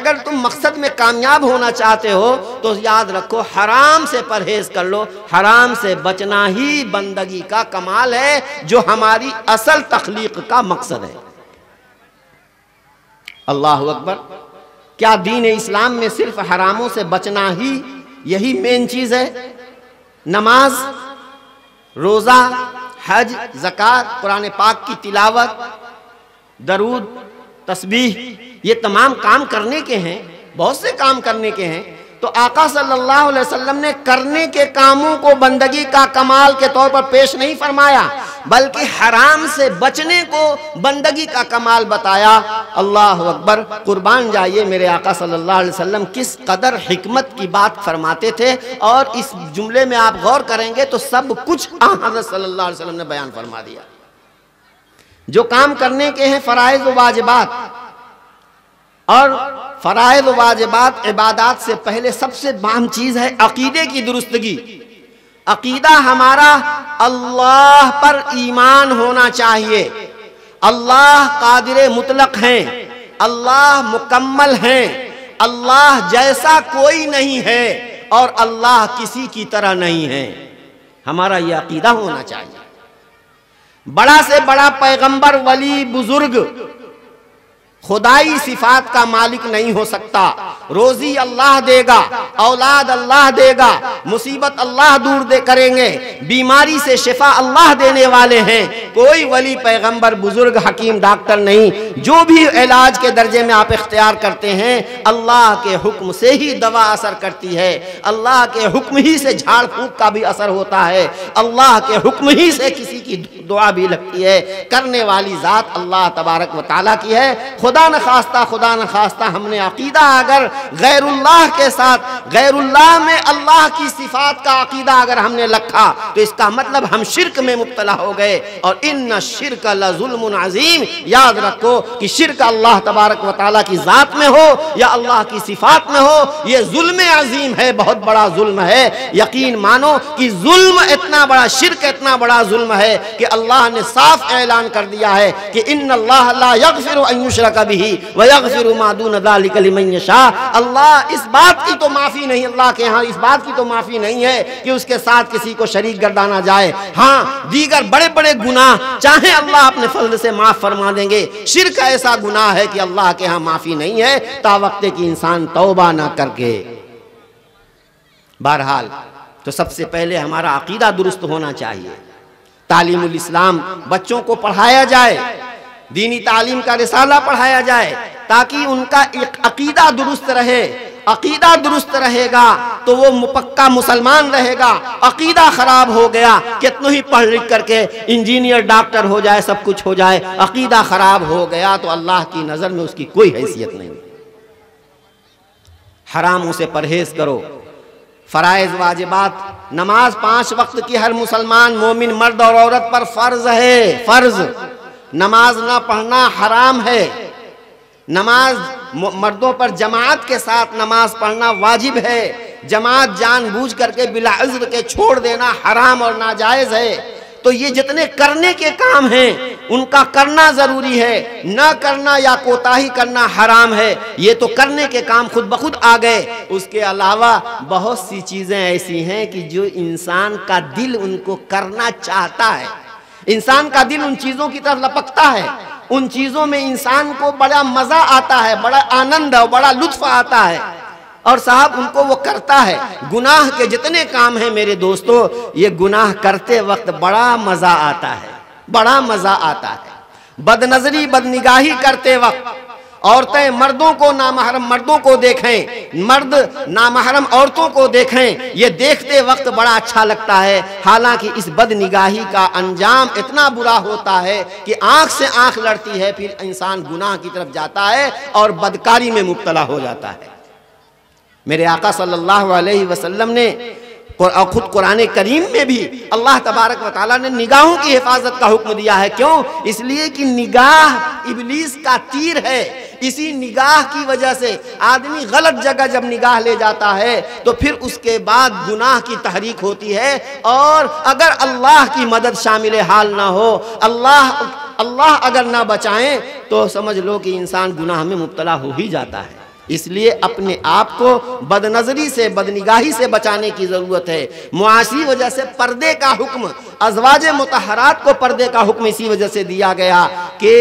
अगर तुम मकसद में कामयाब होना चाहते हो तो याद रखो हराम से परहेज़ कर लो, हराम से बचना ही बंदगी का कमाल है जो हमारी असल तख्लीक का मकसद है। अल्लाह अकबर, क्या दीन इस्लाम में सिर्फ हरामों से बचना ही यही मेन चीज़ है? नमाज, रोज़ा, हज, ज़कात, कुरान पाक की तिलावत, दरूद, तस्बीह, ये तमाम काम करने के हैं, बहुत से काम करने के हैं। तो आका सल्लल्लाहु अलैहि वसल्लम ने करने के कामों को बंदगी का कमाल के तौर पर पेश नहीं फरमाया बल्कि हराम से बचने को बंदगी का कमाल बताया। अल्लाह अकबर, कुर्बान जाइए मेरे आका सल्लल्लाहु अलैहि वसल्लम किस कदर हिकमत की बात फरमाते थे। और इस जुमले में आप गौर करेंगे तो सब कुछ हज़रत सल्लल्लाहु अलैहि वसल्लम ने बयान फरमा दिया। जो काम करने के हैं फ़राइज़ व वाजिबात, और फ़राइज़ व वाजिबात इबादत से पहले सबसे अहम चीज़ है अक़ीदे की दुरुस्तगी। अक़ीदा हमारा अल्लाह पर ईमान होना चाहिए। अल्लाह कादिर मुतलक हैं, अल्लाह मुकम्मल हैं, अल्लाह जैसा कोई नहीं है और अल्लाह किसी की तरह नहीं है, हमारा ये अक़ीदा होना चाहिए। बड़ा से बड़ा पैगंबर, वली, बुजुर्ग खुदाई सिफात का मालिक नहीं हो सकता। रोज़ी अल्लाह देगा, औलाद अल्लाह देगा, मुसीबत अल्लाह दूर करेंगे, बीमारी से शिफा अल्लाह देने वाले हैं, कोई वली, पैगंबर, बुजुर्ग, हकीम, डॉक्टर नहीं। जो भी इलाज के दर्जे में आप इख्तियार करते हैं, अल्लाह के हुक्म से ही दवा असर करती है, अल्लाह के हुक्म ही से झाड़ फूंक का भी असर होता है, अल्लाह के हुक्म ही से किसी की दुआ भी लगती है। करने वाली ज़ात अल्लाह तबारक व तआला की है। खुदा न खास्ता हमने अकीदा अगर गैरुल्लाह के साथ, गैरुल्लाह में अल्लाह की सिफात का अकीदा अगर हमने रखा तो इसका मतलब हम शिर्क में मुब्तला हो गए। और इन्ना शिर्क ला जुल्मुन अजीम, याद रखो कि शिर्क अल्लाह तबारक व तआला की ज़ात में हो या अल्लाह की सिफात में हो, ये जुल्म अजीम है, बहुत बड़ा जुल्म है। यकीन मानो कि जुल्म इतना बड़ा, शिर्क इतना बड़ा जुल्म है कि अल्लाह ने साफ ऐलान कर दिया है कि इन्नल्लाह ला यगफिरु अन युशरका बिही व यगफिरु मा दून ज़ालिका लिमन यशा। अल्लाह इस बात की तो माफ़ी नहीं, अल्लाह के यहाँ इस बात की तो माफ़ी नहीं है कि उसके साथ किसी को शरीक गर्दाना जाए। हाँ, दीगर बड़े बड़े गुनाह चाहे अल्लाह अपने फजल से माफ़ फरमा देंगे, शिर्क ऐसा गुनाह है कि अल्लाह के यहाँ माफ़ी नहीं है ता वक्त कि इंसान तौबा ना करके। बहरहाल, तो सबसे पहले हमारा अकीदा दुरुस्त होना चाहिए। तालीमुल इस्लाम बच्चों को पढ़ाया जाए, दीनी तालीम का रिसाला पढ़ाया जाए ताकि उनका अकीदा दुरुस्त रहे। अकीदा दुरुस्त रहेगा तो वो पक्का मुसलमान रहेगा। अकीदा खराब हो गया, कितनों ही पढ़ लिख करके इंजीनियर डॉक्टर हो जाए, सब कुछ हो जाए, अकीदा खराब हो गया तो अल्लाह की नज़र में उसकी कोई हैसियत नहीं। हरामों से परहेज करो, फ़राइज़ वाजिबात, नमाज 5 वक्त की हर मुसलमान मोमिन मर्द और औरत पर फ़र्ज़ है। फ़र्ज़ नमाज ना पढ़ना हराम है। नमाज मर्दों पर जमात के साथ नमाज पढ़ना वाजिब है। जमात जानबूझ करके बिला उज़्र के छोड़ देना हराम और नाजायज़ है। तो ये जितने करने के काम हैं उनका करना ज़रूरी है, ना करना या कोताही करना हराम है। ये तो करने के काम खुद ब खुद आ गए। उसके अलावा बहुत सी चीज़ें ऐसी हैं कि जो इंसान का दिल उनको करना चाहता है, इंसान का दिल उन चीज़ों की तरफ लपकता है, उन चीज़ों में इंसान को बड़ा मज़ा आता है, बड़ा आनंद और बड़ा लुत्फ़ आता है और साहब उनको वो करता है। गुनाह के जितने काम हैं मेरे दोस्तों, ये गुनाह करते वक्त बड़ा मज़ा आता है, बड़ा मज़ा आता है। बदनजरी बदनिगाही करते वक्त औरतें मर्दों को, नामहरम मर्दों को देखें, मर्द नामहरम औरतों को देखें, ये देखते वक्त बड़ा अच्छा लगता है। हालांकि इस बदनिगाही का अंजाम इतना बुरा होता है कि आंख से आंख लड़ती है, फिर इंसान गुनाह की तरफ जाता है और बदकारी में मुब्तला हो जाता है। मेरे आका सल्लल्लाहु अलैहि वसल्लम ने और खुद कुरान करीम में भी अल्लाह तबारक व तआला ने निगाहों की हिफाजत का हुक्म दिया है। क्यों? इसलिए कि निगाह इबलीस का तीर है। इसी निगाह की वजह से आदमी गलत जगह जब निगाह ले जाता है तो फिर उसके बाद गुनाह की तहरीक होती है। और अगर अल्लाह की मदद शामिल हाल ना हो, अल्लाह अगर ना बचाएं तो समझ लो कि इंसान गुनाह में मुब्तला हो ही जाता है। इसलिए अपने आप को बदनजरी से, बदनिगाही से बचाने की ज़रूरत है। मुआशी वजह से पर्दे का हुक्म, अज़वाजे मुतहरात को पर्दे का हुक्म इसी वजह से दिया गया कि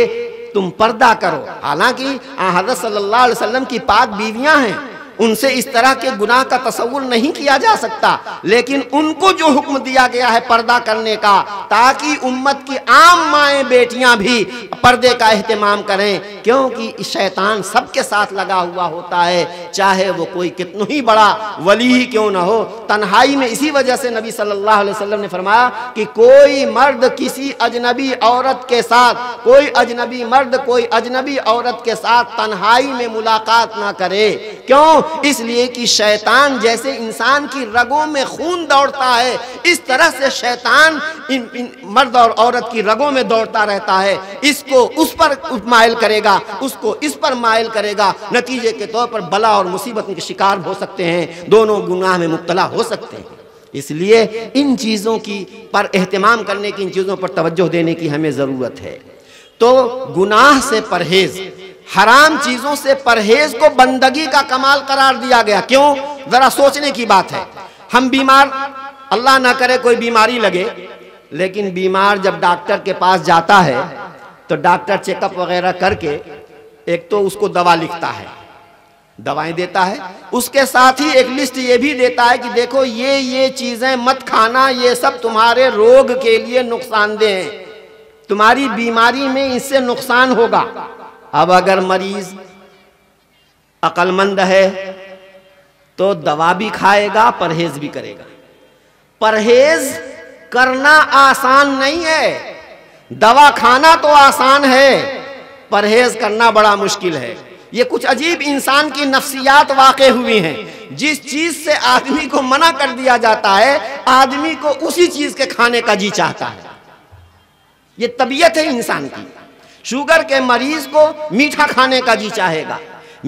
तुम पर्दा करो। हालांकि हज़रत सल्लल्लाहु अलैहि वसल्लम की पाक बीवियां हैं, उनसे इस तरह के गुनाह का तसव्वुर नहीं किया जा सकता, लेकिन उनको जो हुक्म दिया गया है पर्दा करने का, ताकि उम्मत की आम माएँ बेटियां भी पर्दे का अहतमाम करें। क्योंकि शैतान सबके साथ लगा हुआ होता है, चाहे वो कोई कितना ही बड़ा वली ही क्यों ना हो। तन्हाई में इसी वजह से नबी सल्लल्लाहु अलैहि वसल्लम ने फरमाया कि कोई मर्द किसी अजनबी औरत के साथ, कोई अजनबी मर्द कोई अजनबी औरत के साथ तन्हाई में मुलाकात ना करे। क्यों? इसलिए कि शैतान जैसे इंसान की रगों में खून दौड़ता है, इस तरह से शैतान इन मर्द और औरत की रगों में दौड़ता रहता है। इसको उस पर मायल करेगा, उसको इस पर मायल करेगा, नतीजे के तौर पर बला और मुसीबत के शिकार हो सकते हैं, दोनों गुनाह में मुब्तला हो सकते हैं। इसलिए इन चीज़ों की पर एहतमाम करने की, इन चीज़ों पर तवज्जो देने की हमें ज़रूरत है। तो गुनाह से परहेज़, हराम चीज़ों से परहेज को बंदगी का कमाल करार दिया गया। क्यों? ज़रा सोचने की बात है। हम बीमार, अल्लाह ना करे कोई बीमारी लगे, लेकिन बीमार जब डॉक्टर के पास जाता है तो डॉक्टर चेकअप वगैरह करके एक तो उसको दवा लिखता है, दवाएं देता है, उसके साथ ही एक लिस्ट ये भी देता है कि देखो ये चीज़ें मत खाना, ये सब तुम्हारे रोग के लिए नुकसानदेह हैं। तुम्हारी बीमारी में इससे नुकसान होगा। अब अगर मरीज अक्लमंद है तो दवा भी खाएगा, परहेज भी करेगा। परहेज करना आसान नहीं है, दवा खाना तो आसान है, परहेज करना बड़ा मुश्किल है। ये कुछ अजीब इंसान की नफ्सियात वाक़े हुई हैं। जिस चीज़ से आदमी को मना कर दिया जाता है, आदमी को उसी चीज़ के खाने का जी चाहता है। ये तबीयत है इंसान की। शुगर के मरीज को मीठा खाने का जी चाहेगा।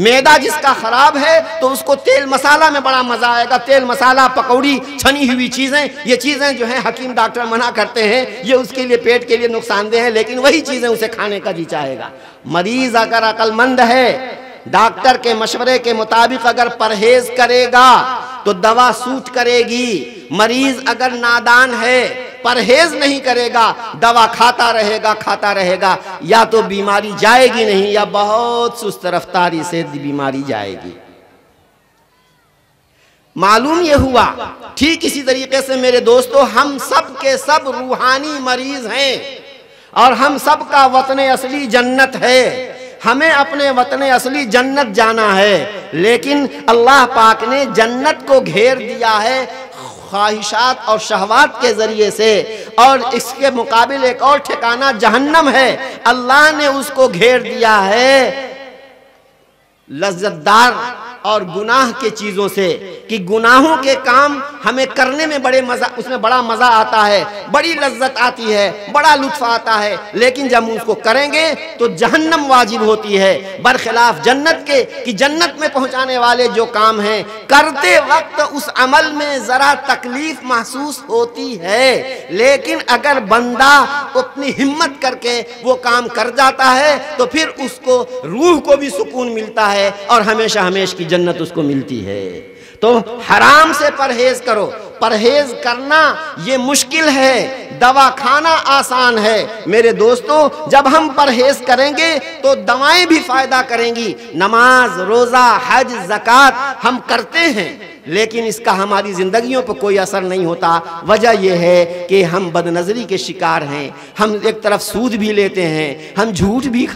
मैदा जिसका ख़राब है तो उसको तेल मसाला में बड़ा मज़ा आएगा। तेल मसाला, पकौड़ी, छनी हुई चीज़ें, ये चीज़ें जो हैं हकीम डॉक्टर मना करते हैं, ये उसके लिए पेट के लिए नुकसानदेह है, लेकिन वही चीज़ें उसे खाने का जी चाहेगा। मरीज़ अगर अक्लमंद है, डॉक्टर के मशवरे के मुताबिक अगर परहेज करेगा तो दवा सूट करेगी। मरीज़ अगर नादान है, परहेज नहीं करेगा, दवा खाता रहेगा, या तो बीमारी जाएगी नहीं या बहुत सुस्त रफ्तारी से बीमारी जाएगी। मालूम यह हुआ। ठीक इसी तरीके से मेरे दोस्तों, हम सब के सब रूहानी मरीज हैं और हम सब का वतन असली जन्नत है। हमें अपने वतन असली जन्नत जाना है, लेकिन अल्लाह पाक ने जन्नत को घेर दिया है ख्वाहिशात और शहवात के ज़रिए से, और इसके मुकाबले एक और ठिकाना जहन्नम है। अल्लाह ने उसको घेर दिया है लज्जतदार और गुनाह के चीज़ों से, कि गुनाहों के काम हमें करने में उसमें बड़ा मज़ा आता है, बड़ी लज्जत आती है, बड़ा लुत्फ़ आता है, लेकिन जब उसको करेंगे तो जहन्नम वाजिब होती है। बरखिलाफ जन्नत के, कि जन्नत में पहुंचाने वाले जो काम हैं करते वक्त उस अमल में ज़रा तकलीफ़ महसूस होती है, लेकिन अगर बंदा अपनी हिम्मत करके वो काम कर जाता है तो फिर उसको रूह को भी सुकून मिलता है और हमेशा हमेशा की जन्नत उसको मिलती है। तो हराम से परहेज करो। परहेज करना ये मुश्किल है, दवा खाना आसान है। मेरे दोस्तों, जब हम परहेज करेंगे तो दवाएं भी फायदा करेंगी। नमाज, रोज़ा, हज, ज़कात हम करते हैं, लेकिन इसका हमारी ज़िंदगियों पर कोई असर नहीं होता। वजह यह है कि हम बदनज़री के शिकार हैं। हम एक तरफ सूद भी लेते हैं, हम झूठ भी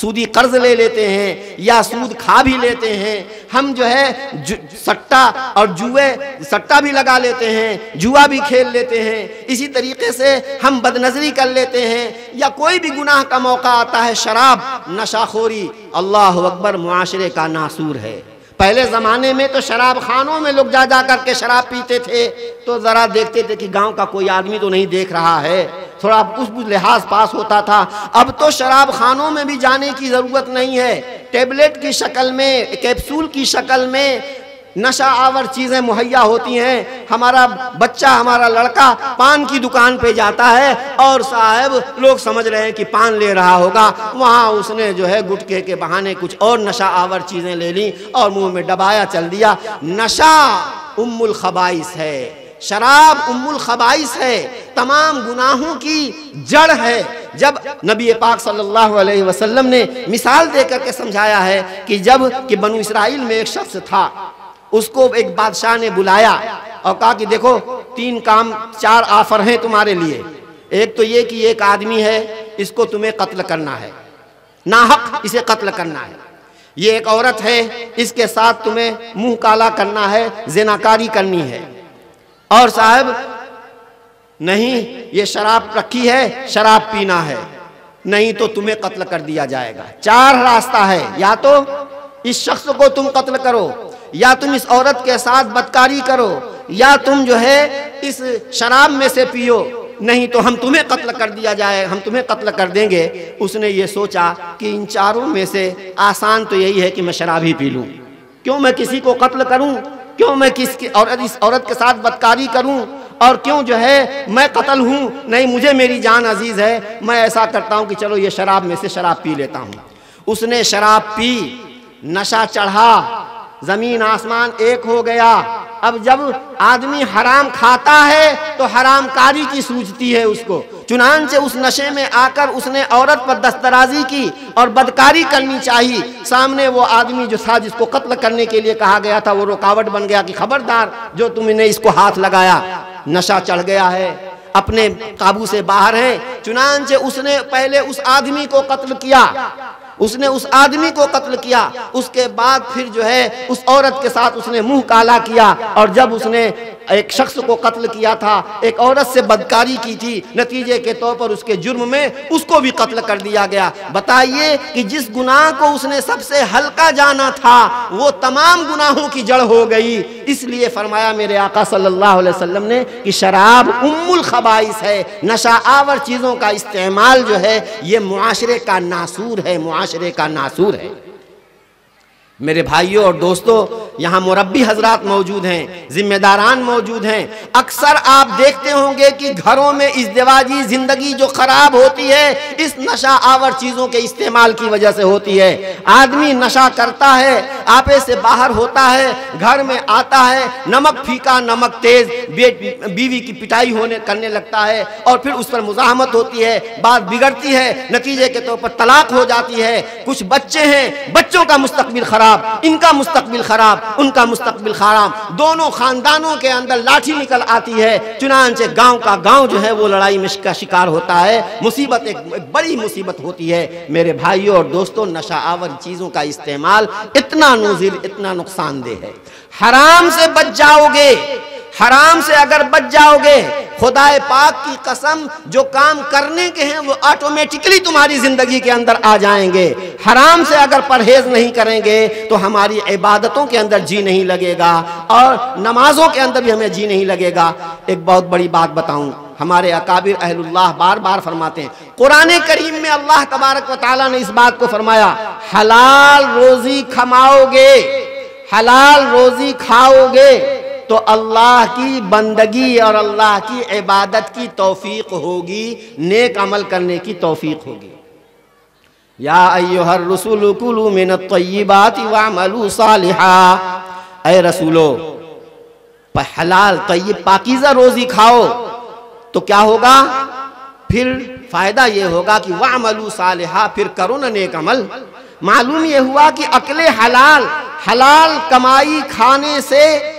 सूदी कर्ज ले लेते हैं या सूद खा भी लेते हैं, हम जो है सट्टा भी लगा लेते हैं, जुआ भी खेल लेते हैं। इसी तरीके से हम बदनज़री कर लेते हैं, या कोई भी गुनाह का मौका आता है, शराब, नशाखोरी, अल्लाह अकबर, मुआशरे का नासूर है। पहले ज़माने में तो शराब खानों में लोग जा करके शराब पीते थे, तो ज़रा देखते थे कि गांव का कोई आदमी तो नहीं देख रहा है, थोड़ा कुछ लिहाज पास होता था। अब तो शराब खानों में भी जाने की ज़रूरत नहीं है। टेबलेट की शक्ल में, कैप्सूल की शक्ल में नशा आवर चीज़ें मुहैया होती हैं। हमारा बच्चा, हमारा लड़का पान की दुकान पे जाता है और साहब लोग समझ रहे हैं कि पान ले रहा होगा, वहाँ उसने जो है गुटखे के बहाने कुछ और नशा आवर चीज़ें ले ली और मुंह में डबाया, चल दिया। नशा उम्मुल खबाइस है, शराब उम्मुल खबाइस है, तमाम गुनाहों की जड़ है। जब नबी पाक सल्लल्लाहु अलैहि वसल्लम ने मिसाल देकर के समझाया है कि जब कि बनु इसराइल में एक शख्स था, उसको एक बादशाह ने बुलाया और कहा कि देखो, तीन काम, चार आफर हैं तुम्हारे लिए। एक तो ये कि एक आदमी है, इसको तुम्हें कत्ल करना है, नाहक इसे कत्ल करना है। ये एक औरत है, इसके साथ तुम्हें मुंह काला करना है, जिनाकारी करनी है। और साहब नहीं, ये शराब रखी है, शराब पीना है, नहीं तो तुम्हें कत्ल कर दिया जाएगा। चार रास्ता है, या तो इस शख्स को तुम कत्ल करो, या तुम इस औरत के साथ बदकारी करो, या तुम जो है इस शराब में से पियो, नहीं तो हम तुम्हें कत्ल कर दिया जाए, हम तुम्हें कत्ल कर देंगे। उसने ये सोचा कि इन चारों में से आसान तो यही है कि मैं शराब ही पी लूँ, क्यों मैं किसी को कत्ल करूँ, क्यों मैं इस औरत के साथ बदकारी करूँ, और क्यों जो है मैं कत्ल हूँ, नहीं मुझे मेरी जान अजीज़ है, मैं ऐसा करता हूँ कि चलो ये शराब में से शराब पी लेता हूँ। उसने शराब पी, नशा चढ़ा, ज़मीन आसमान एक हो गया। अब जब आदमी हराम खाता है तो हरामकारी की सूझती है उसको, चुनांचे उस नशे में आकर उसने औरत पर दस्तराजी की और बदकारी करनी चाहिए। सामने वो आदमी जो था जिसको कत्ल करने के लिए कहा गया था, वो रुकावट बन गया कि खबरदार जो तुमने इसको हाथ लगाया, नशा चढ़ गया है। अपने काबू से बाहर हैं। चुनांचे उसने पहले उस आदमी को कत्ल किया, उसने उस आदमी को कत्ल किया, उसके बाद फिर जो है उस औरत के साथ उसने मुंह काला किया। और जब उसने एक शख्स को कत्ल किया था, एक औरत से बदकारी की थी, नतीजे के तौर पर उसके जुर्म में उसको भी कत्ल कर दिया गया। बताइए कि जिस गुनाह को उसने सबसे हल्का जाना था वो तमाम गुनाहों की जड़ हो गई। इसलिए फरमाया मेरे आका सल्लल्लाहु अलैहि वसल्लम ने कि शराब उम्मुल खबाइस है, नशा आवर चीज़ों का इस्तेमाल जो है ये मुआशरे का नासूर है, मुआशरे का नासूर है। मेरे भाइयों और दोस्तों, यहाँ मुरब्बी हजरात मौजूद हैं, जिम्मेदारान मौजूद हैं। अक्सर आप देखते होंगे कि घरों में इज़्दिवाजी ज़िंदगी जो ख़राब होती है इस नशा आवर चीज़ों के इस्तेमाल की वजह से होती है। आदमी नशा करता है, आपे से बाहर होता है, घर में आता है, नमक फीका नमक तेज़, बीवी की पिटाई करने लगता है और फिर उस पर मुज़ाहमत होती है, बात बिगड़ती है, नतीजे के तौर पर तलाक हो जाती है। कुछ बच्चे हैं, बच्चों का मुस्तकबिल ख़राब, इनका मुस्तकबिल खराब, उनका मुस्तकबिल खराब, दोनों खानदानों के अंदर लाठी निकल आती है। चुनांचे गांव का गांव जो है वो लड़ाई में शिकार होता है। मुसीबत एक बड़ी मुसीबत होती है। मेरे भाइयों और दोस्तों, नशा आवर चीज़ों का इस्तेमाल इतना नजीर, इतना नुकसानदेह है। हराम से बच जाओगे, हराम से अगर बच जाओगे, खुदाए पाक की कसम, जो काम करने के हैं वो ऑटोमेटिकली तुम्हारी ज़िंदगी के अंदर आ जाएंगे। हराम से अगर परहेज़ नहीं करेंगे तो हमारी इबादतों के अंदर जी नहीं लगेगा और नमाजों के अंदर भी हमें जी नहीं लगेगा। एक बहुत बड़ी बात बताऊं, हमारे अकाबिर अहलुल्लाह बार बार फरमाते हैं, कुरान करीम में अल्लाह तबारक व तआला ने इस बात को फरमाया, हलाल रोज़ी कमाओगे, हलाल रोज़ी खाओगे तो अल्लाह की बंदगी और अल्लाह की इबादत की तौफीक होगी, नेक अमल करने की तौफीक होगी। या अय्युहर रसूल कुलू मिनत तय्यिबाति वअमलू सालिहा, ऐ रसूलो हलाल तय्यब पाकीज़ा रोज़ी खाओ तो क्या होगा, फिर फ़ायदा ये होगा कि वअमलू सालिहा, फिर करो ना नेक अमल। मालूम ये हुआ कि अक्ल हलाल, हलाल कमाई खाने से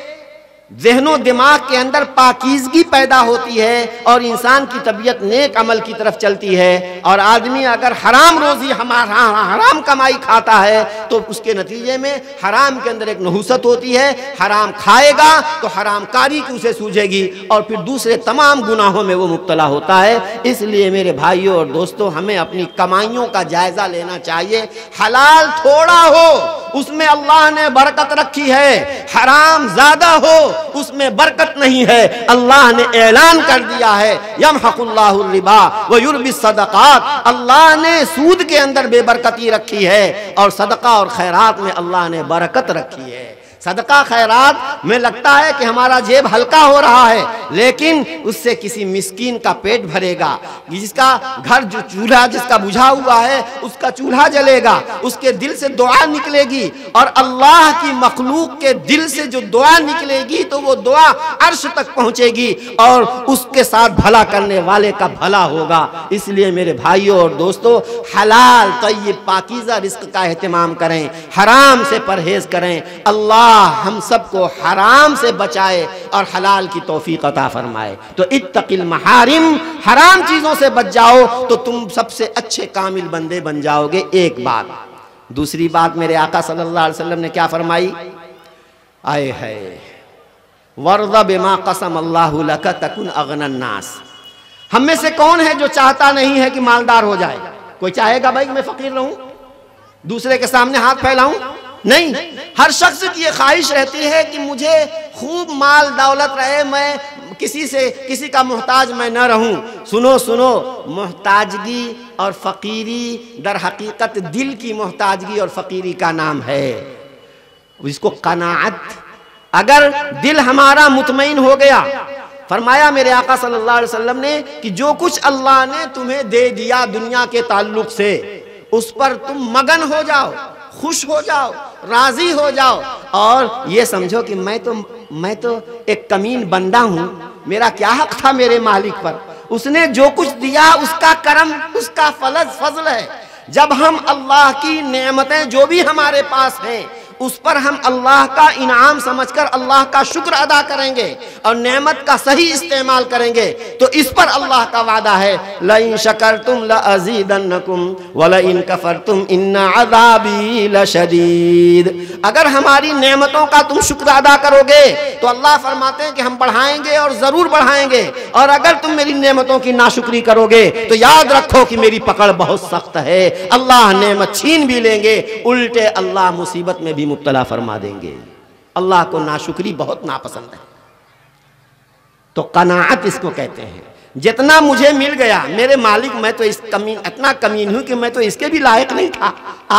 जहनो दिमाग के अंदर पाकीज़गी पैदा होती है और इंसान की तबीयत नेक अमल की तरफ चलती है। और आदमी अगर हराम रोज़ी हराम कमाई खाता है तो उसके नतीजे में हराम के अंदर एक नहुसत होती है, हराम खाएगा तो हराम कारी की उसे सूझेगी और फिर दूसरे तमाम गुनाहों में वो मुब्तला होता है। इसलिए मेरे भाइयों और दोस्तों, हमें अपनी कमाइयों का जायज़ा लेना चाहिए। हलाल थोड़ा हो उसमें अल्लाह ने बरकत रखी है, हराम ज़्यादा हो उसमें बरकत नहीं है। अल्लाह ने ऐलान कर दिया है, यमहक़ुल्लाहुर रिबा व युर्बिस सदक़ात, अल्लाह ने सूद के अंदर बेबरकती रखी है और सदका और खैरात में अल्लाह ने बरकत रखी है। सदका खैरात में लगता है कि हमारा जेब हल्का हो रहा है, लेकिन उससे किसी मिस्कीन का पेट भरेगा, जिसका घर जो चूल्हा जिसका बुझा हुआ है उसका चूल्हा जलेगा, उसके दिल से दुआ निकलेगी। और अल्लाह की मखलूक के दिल से जो दुआ निकलेगी तो वो दुआ अर्श तक पहुँचेगी और उसके साथ भला करने वाले का भला होगा। इसलिए मेरे भाइयों और दोस्तों, हलाल तय्यब पाकीज़ा रिस्क का एहतमाम करें, हराम से परहेज़ करें। अल्लाह हम सबको हराम से बचाए और हलाल की तौफीक अता फरमाए। तो इत्तक़िल महारिम, हराम चीज़ों से बच जाओ तो तुम सबसे अच्छे कामिल बंदे बन जाओगे। एक बात, दूसरी बात मेरे आका सल्लल्लाहु अलैहि वसल्लम ने क्या फरमाई, आए है वर्दा बिमा कसम अल्लाहु लक तकुन अगनन नास। हम में से कौन है जो चाहता नहीं है कि मालदार हो जाए? कोई चाहेगा भाई मैं फकीर रहूं, दूसरे के सामने हाथ फैलाऊं? नहीं, हर शख्स की ये ख्वाहिश रहती है कि मुझे खूब माल दौलत रहे, मैं किसी से किसी का मोहताज मैं न रहूं। सुनो सुनो, मोहताजगी और फ़कीरी दर हकीकत दिल की मोहताजगी और फ़कीरी का नाम है, इसको कनाअत। अगर दिल हमारा मुतमईन हो गया, फरमाया मेरे आका सल्लल्लाहु अलैहि वसल्लम ने कि जो कुछ अल्लाह ने तुम्हें दे दिया दुनिया के ताल्लुक से उस पर तुम मगन हो जाओ, खुश हो जाओ, राजी हो जाओ और ये समझो कि मैं तो एक कमीन बंदा हूँ, मेरा क्या हक था मेरे मालिक पर, उसने जो कुछ दिया उसका करम, उसका फजल है। जब हम अल्लाह की नेमतें जो भी हमारे पास हैं उस पर हम अल्लाह का इनाम समझकर अल्लाह का शुक्र अदा करेंगे और नेमत का सही इस्तेमाल करेंगे। तो इस पर अल्लाह का वादा है, ला इन शकरतुम ला अज़ीदन्नकुम व ला इन कफरतुम इन्ना अज़ाबी लशदीद। अगर हमारी नेमतों का तुम शुक्र अदा करोगे तो अल्लाह फरमाते हैं कि हम बढ़ाएंगे और ज़रूर बढ़ाएंगे, और अगर तुम मेरी नेमतों की नाशुक्री करोगे तो याद रखो कि मेरी पकड़ बहुत सख्त है। अल्लाह नेमत छीन भी लेंगे, उल्टे अल्लाह मुसीबत में भी मुब्तला फरमा देंगे। अल्लाह को नाशुक्री बहुत नापसंद है। तो कनाअत इसको कहते हैं, जितना मुझे मिल गया मेरे मालिक, मैं तो इस कमीन, इतना कमीन हूं कि मैं तो इसके भी लायक नहीं था,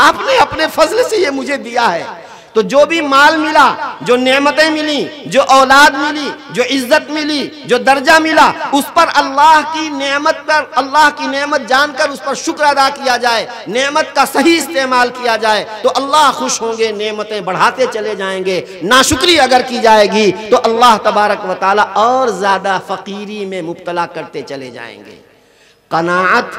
आपने अपने फजल से ये मुझे दिया है। तो जो भी माल मिला, जो नेमतें मिली, जो औलाद मिली, जो इज्जत मिली, जो दर्जा मिला, उस पर अल्लाह की नेमत जानकर उस पर शुक्र अदा किया जाए, नेमत का सही इस्तेमाल किया जाए तो अल्लाह खुश होंगे, नेमतें बढ़ाते चले जाएंगे। नाशुक्री अगर की जाएगी तो अल्लाह तबारक व तआला और ज़्यादा फ़कीरी में मुब्तला करते चले जाएंगे। क़नाअत,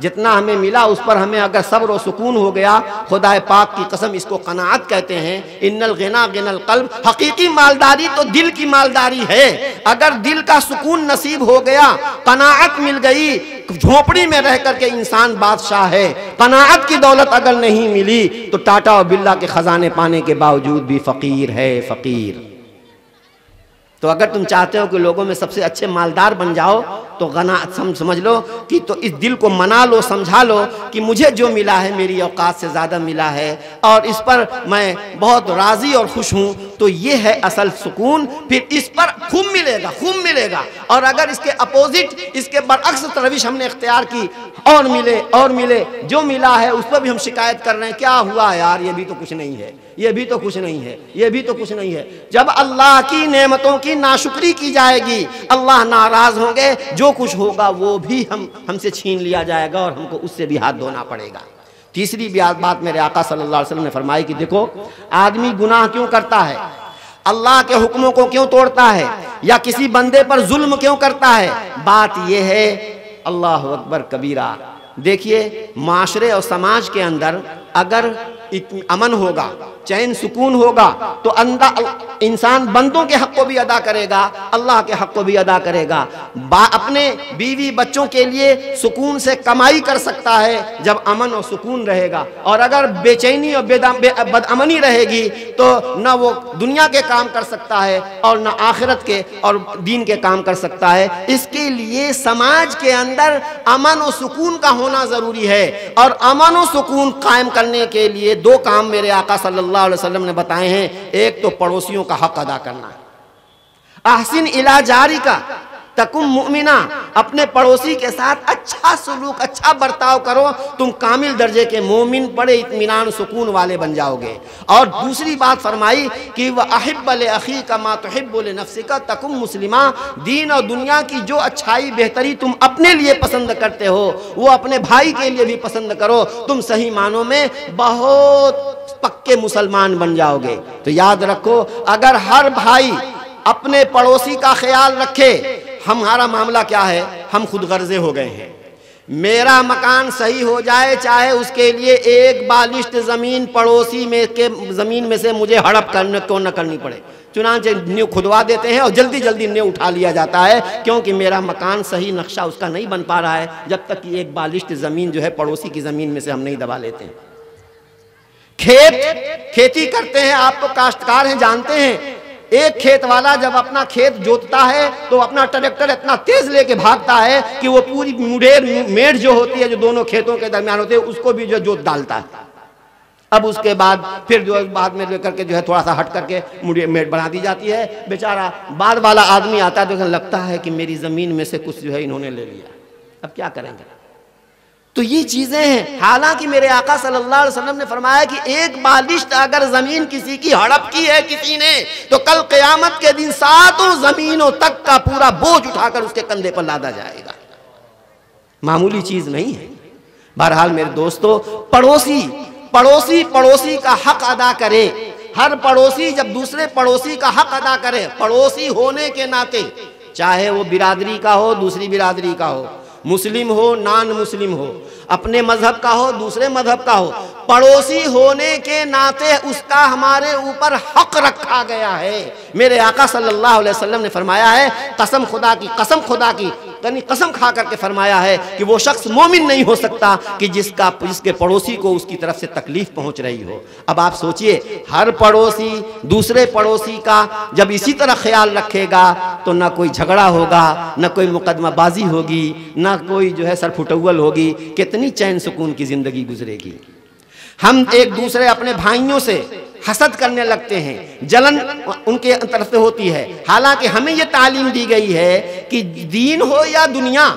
जितना हमें मिला उस पर हमें अगर सब्र और सुकून हो गया, खुदाए पाक की कसम इसको कनाअत कहते हैं। इन्नल गिना गिनल कल्ब, हकीकी मालदारी तो दिल की मालदारी है। अगर दिल का सुकून नसीब हो गया, कनाअत मिल गई, झोपड़ी में रह करके इंसान बादशाह है। कनाअत की दौलत अगर नहीं मिली तो टाटा और बिल्ला के खजाने पाने के बावजूद भी फ़कीर है, फ़कीर। तो अगर तुम चाहते हो कि लोगों में सबसे अच्छे मालदार बन जाओ तो गनाअत समझ लो कि तो इस दिल को मना लो, समझा लो कि मुझे जो मिला है मेरी औकात से ज़्यादा मिला है और इस पर मैं बहुत राज़ी और खुश हूँ। तो ये है असल सुकून। फिर इस पर खूब मिलेगा, खूब मिलेगा, और अगर इसके अपोजिट, इसके बरअक्स रविश हमने इख्तियार की, और मिले और मिले, जो मिला है उस पर भी हम शिकायत कर रहे हैं, क्या हुआ यार ये भी तो कुछ नहीं है, ये भी तो कुछ नहीं है, ये भी तो कुछ नहीं है। जब अल्लाह की नेमतों की नाशुक्री की जाएगी अल्लाह नाराज़ होंगे, जो कुछ होगा वो भी हमसे छीन लिया जाएगा और हमको उससे भी हाथ धोना पड़ेगा। तीसरी बात मेरे आका सल्लल्लाहु अलैहि वसल्लम ने फरमाई कि देखो आदमी गुनाह क्यों करता है, अल्लाह के हुक्मों को क्यों तोड़ता है या किसी बंदे पर जुल्म क्यों करता है। बात यह है, अल्लाह अकबर कबीरा, देखिए माशरे और समाज के अंदर अगर अमन होगा, चैन सुकून होगा तो इंसान बंदों के हक़ को भी अदा करेगा, अल्लाह के हक़ को भी अदा करेगा। अपने बीवी बच्चों के लिए सुकून से कमाई कर सकता है जब अमन और सुकून रहेगा, और अगर बेचैनी और बदअमनी रहेगी तो ना वो दुनिया के काम कर सकता है और ना आखिरत के और दीन के काम कर सकता है। इसके लिए समाज के अंदर अमन और सुकून का होना ज़रूरी है, और अमन और सुकून कायम करने के लिए दो काम मेरे आका सल्लल्लाहु अलैहि वसल्लम ने बताए हैं। एक तो पड़ोसियों का हक अदा करना है, अहसिन इला जारी का तकुम मुमिना, अपने पड़ोसी के साथ अच्छा सलूक, अच्छा बर्ताव करो, तुम कामिल दर्जे के मोमिन, बड़े इत्मीनान सुकून वाले बन जाओगे। और दूसरी बात फरमाई कि वह अहिब्ब ले अखीका मा तुहिब्बु ले नफ्सिका तकुम मुस्लिमा, दीन और दुनिया की जो अच्छाई बेहतरी तुम अपने लिए पसंद करते हो वो अपने भाई के लिए भी पसंद करो, तुम सही मानों में बहुत पक्के मुसलमान बन जाओगे। तो याद रखो अगर हर भाई अपने पड़ोसी का ख्याल रखे, हमारा मामला क्या है, हम खुद गर्जे हो गए हैं, मेरा मकान सही हो जाए चाहे उसके लिए एक बालिश्त ज़मीन पड़ोसी में के ज़मीन में से मुझे हड़प करने को न करनी पड़े, चुनांचे नींव खुदवा देते हैं और जल्दी जल्दी नींव उठा लिया जाता है क्योंकि मेरा मकान सही नक्शा उसका नहीं बन पा रहा है जब तक कि एक बालिश्त ज़मीन जो है पड़ोसी की ज़मीन में से हम नहीं दबा लेते हैं। खेती करते हैं, आप तो काश्तकार हैं, जानते हैं एक खेत वाला जब अपना खेत जोतता है तो अपना ट्रैक्टर इतना तेज लेके भागता है कि वो पूरी मेड़ जो होती है जो दोनों खेतों के दरमियान होते हैं उसको भी जो जोत डालता है। अब उसके बाद फिर जो बाद में लेकर के जो है थोड़ा सा हट करके मेड़ बढ़ा दी जाती है, बेचारा बाद वाला आदमी आता है तो लगता है कि मेरी ज़मीन में से कुछ जो है इन्होंने ले लिया, अब क्या करेंगे। तो ये चीज़ें हैं। हालांकि मेरे आका सल्लल्लाहु अलैहि वसल्लम ने फरमाया कि एक बालिश्त अगर ज़मीन किसी की हड़प की है किसी ने तो कल क़यामत के दिन सातों ज़मीनों तक का पूरा बोझ उठाकर उसके कंधे पर लादा जाएगा, मामूली चीज़ नहीं है। बहरहाल मेरे दोस्तों, पड़ोसी का हक अदा करे। हर पड़ोसी जब दूसरे पड़ोसी का हक अदा करे, पड़ोसी होने के नाते, चाहे वो बिरादरी का हो दूसरी बिरादरी का हो, मुस्लिम हो नान मुस्लिम हो, अपने मजहब का हो दूसरे मजहब का हो, पड़ोसी होने के नाते उसका हमारे ऊपर हक रखा गया है। मेरे आका सल्लल्लाहु अलैहि वसल्लम ने फरमाया है, कसम खुदा की यानी कसम खा करके फरमाया है कि वो शख्स मोमिन नहीं हो सकता कि जिसके पड़ोसी को उसकी तरफ से तकलीफ पहुंच रही हो। अब आप सोचिए, हर पड़ोसी दूसरे पड़ोसी का जब इसी तरह ख्याल रखेगा तो ना कोई झगड़ा होगा, ना कोई मुकदमाबाजी होगी, ना कोई जो है सरफुटौल होगी, कितनी चैन सुकून की जिंदगी गुजरेगी। हम एक दूसरे अपने भाइयों से हसद करने लगते हैं, जलन उनके तरफ से होती है। हालांकि हमें यह तालीम दी गई है कि दीन हो या दुनिया,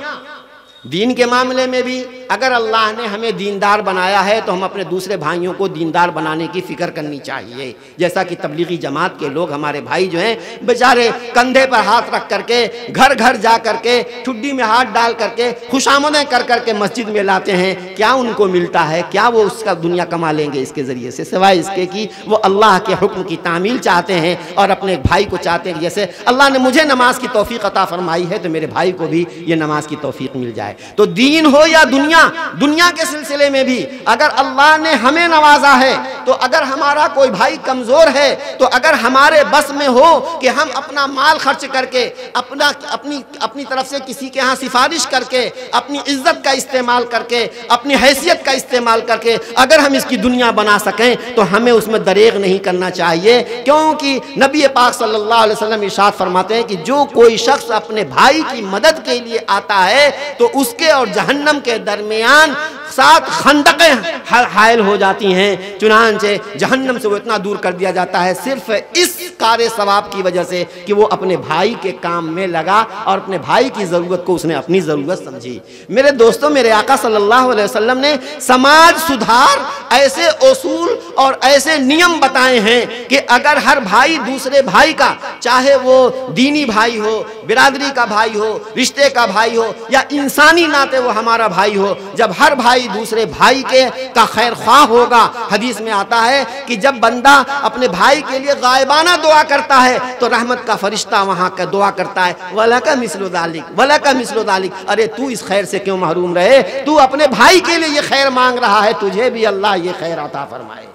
दीन के मामले में भी अगर अल्लाह ने हमें दीनदार बनाया है तो हम अपने दूसरे भाइयों को दीनदार बनाने की फिक्र करनी चाहिए। जैसा कि तबलीगी जमात के लोग हमारे भाई जो हैं बेचारे कंधे पर हाथ रख करके घर घर जा करके ठुड्डी में हाथ डाल करके खुशामदें कर करके मस्जिद में लाते हैं, क्या उनको मिलता है? क्या वो उसका दुनिया कमा लेंगे इसके ज़रिए से? सिवाय इसके कि वो अल्लाह के हुक्म की तामील चाहते हैं और अपने भाई को चाहते हैं जैसे अल्लाह ने मुझे नमाज की तौफीक अता फरमाई है तो मेरे भाई को भी ये नमाज की तौफीक मिल जाए। तो दीन हो या दुनिया, दुनिया के सिलसिले में भी अगर अल्लाह ने हमें नवाजा है तो अगर हमारा कोई भाई कमजोर है तो अगर हमारे बस में हो कि हम अपना माल खर्च करके अपनी तरफ से किसी के यहाँ सिफारिश करके अपनी इज्जत का इस्तेमाल करके अपनी हैसियत का इस्तेमाल करके अगर हम इसकी दुनिया बना सकें तो हमें उसमें दरेग नहीं करना चाहिए, क्योंकि नबी पाक सल्लल्लाहु अलैहि वसल्लम इरशाद फरमाते हैं कि जो कोई शख्स अपने भाई की मदद के लिए आता है तो उसके और जहन्नम के दरमियान 7 खंदकें हायल हो जाती हैं, चुनांचे जहन्नम से वो इतना दूर कर दिया जाता है सिर्फ इस कार्य सवाब की वजह से कि वो अपने भाई के काम में लगा और अपने भाई की ज़रूरत को उसने अपनी ज़रूरत समझी। मेरे दोस्तों, मेरे आका सल्लल्लाहु अलैहि वसल्लम ने समाज सुधार ऐसे उसूल और ऐसे नियम बताए हैं कि अगर हर भाई दूसरे भाई का, चाहे वो दीनी भाई हो, बिरादरी का भाई हो, रिश्ते का भाई हो या इंसानी नाते वो हमारा भाई हो, जब हर भाई दूसरे भाई के का खैर ख्वाह होगा। हदीस में आता है कि जब बंदा अपने भाई के लिए गायबाना दुआ करता है तो रहमत का फरिश्ता वहां का दुआ करता है, वलका मिस्लु दालिक, वलका मिस्लु दालिक, अरे तू इस खैर से क्यों महरूम रहे, तू अपने भाई के लिए ये खैर मांग रहा है, तुझे भी अल्लाह ये खैर अता फरमाए।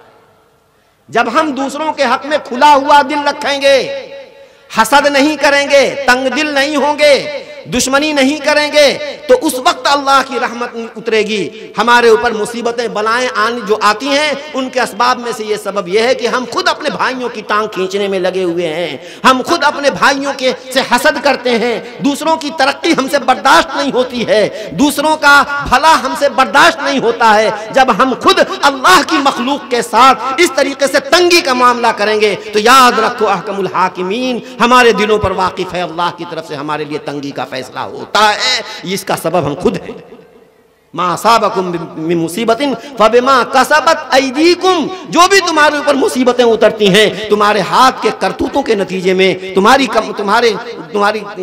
जब हम दूसरों के हक में खुला हुआ दिल रखेंगे, हसद नहीं करेंगे, तंग दिल नहीं होंगे, दुश्मनी नहीं करेंगे, तो उस वक्त अल्लाह की रहमत उतरेगी। हमारे ऊपर मुसीबतें बलाएं आने जो आती हैं उनके असबाब में से ये सबब यह है कि हम खुद अपने भाइयों की टांग खींचने में लगे हुए हैं, हम खुद अपने भाइयों के से हसद करते हैं, दूसरों की तरक्की हमसे बर्दाश्त नहीं होती है, दूसरों का भला हमसे बर्दाश्त नहीं होता है। जब हम खुद अल्लाह की मखलूक के साथ इस तरीके से तंगी का मामला करेंगे तो याद रखो अहकमुल हाकिमीन, हमारे दिलों पर वाकिफ है अल्लाह की तरफ से हमारे लिए तंगी का फैसला होता है, इसका सबब हम खुद हैं। मा असाबकुम मिन मुसीबतिन फबिमा कसबत ऐदीकुम, जो भी तुम्हारे ऊपर मुसीबतें उतरती हैं तुम्हारे हाथ के करतूतों के नतीजे में तुम्हारी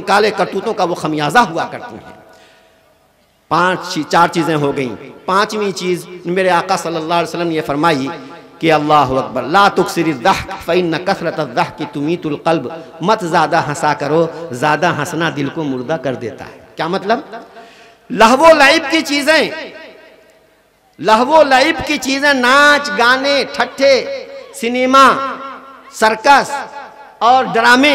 काले करतूतों का वो खमियाजा हुआ करती हैं। 4 चीज़ें हो गई। 5वीं चीज़ मेरे आका सल्लल्लाहु अलैहि वसल्लम ने फरमाई कि अल्लाह अकबर, ला तुक्सिरी ज़हक फ़इन्न कसरत ज़हक तुमीतुल क़ल्ब, मत ज़्यादा हंसा करो, ज़्यादा हंसना दिल को मुर्दा कर देता है। क्या मतलब? लहवो लाइब की चीज़ें, लहवो लाइब की चीज़ें, नाच गाने ठट्ठे सिनेमा सर्कस और ड्रामे,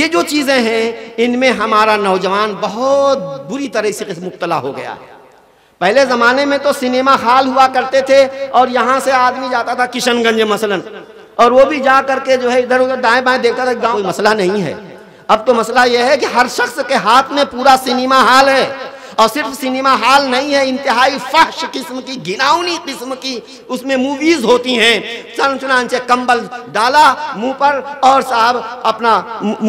ये जो चीज़ें हैं इनमें हमारा नौजवान बहुत बुरी तरह से मुब्तला हो गया है। पहले ज़माने में तो सिनेमा हाल हुआ करते थे और यहाँ से आदमी जाता था किशनगंज मसलन, और वो भी जा करके जो है इधर उधर दाएं बाएं देखता था, कोई मसला नहीं है। अब तो मसला यह है कि हर शख्स के हाथ में पूरा सिनेमा हाल है, और सिर्फ सिनेमा हाल नहीं है, इंतहाई फहश किस्म की, घिनौनी किस्म की उसमें मूवीज होती हैं। चुनांचे कंबल डाला मुंह पर और साहब अपना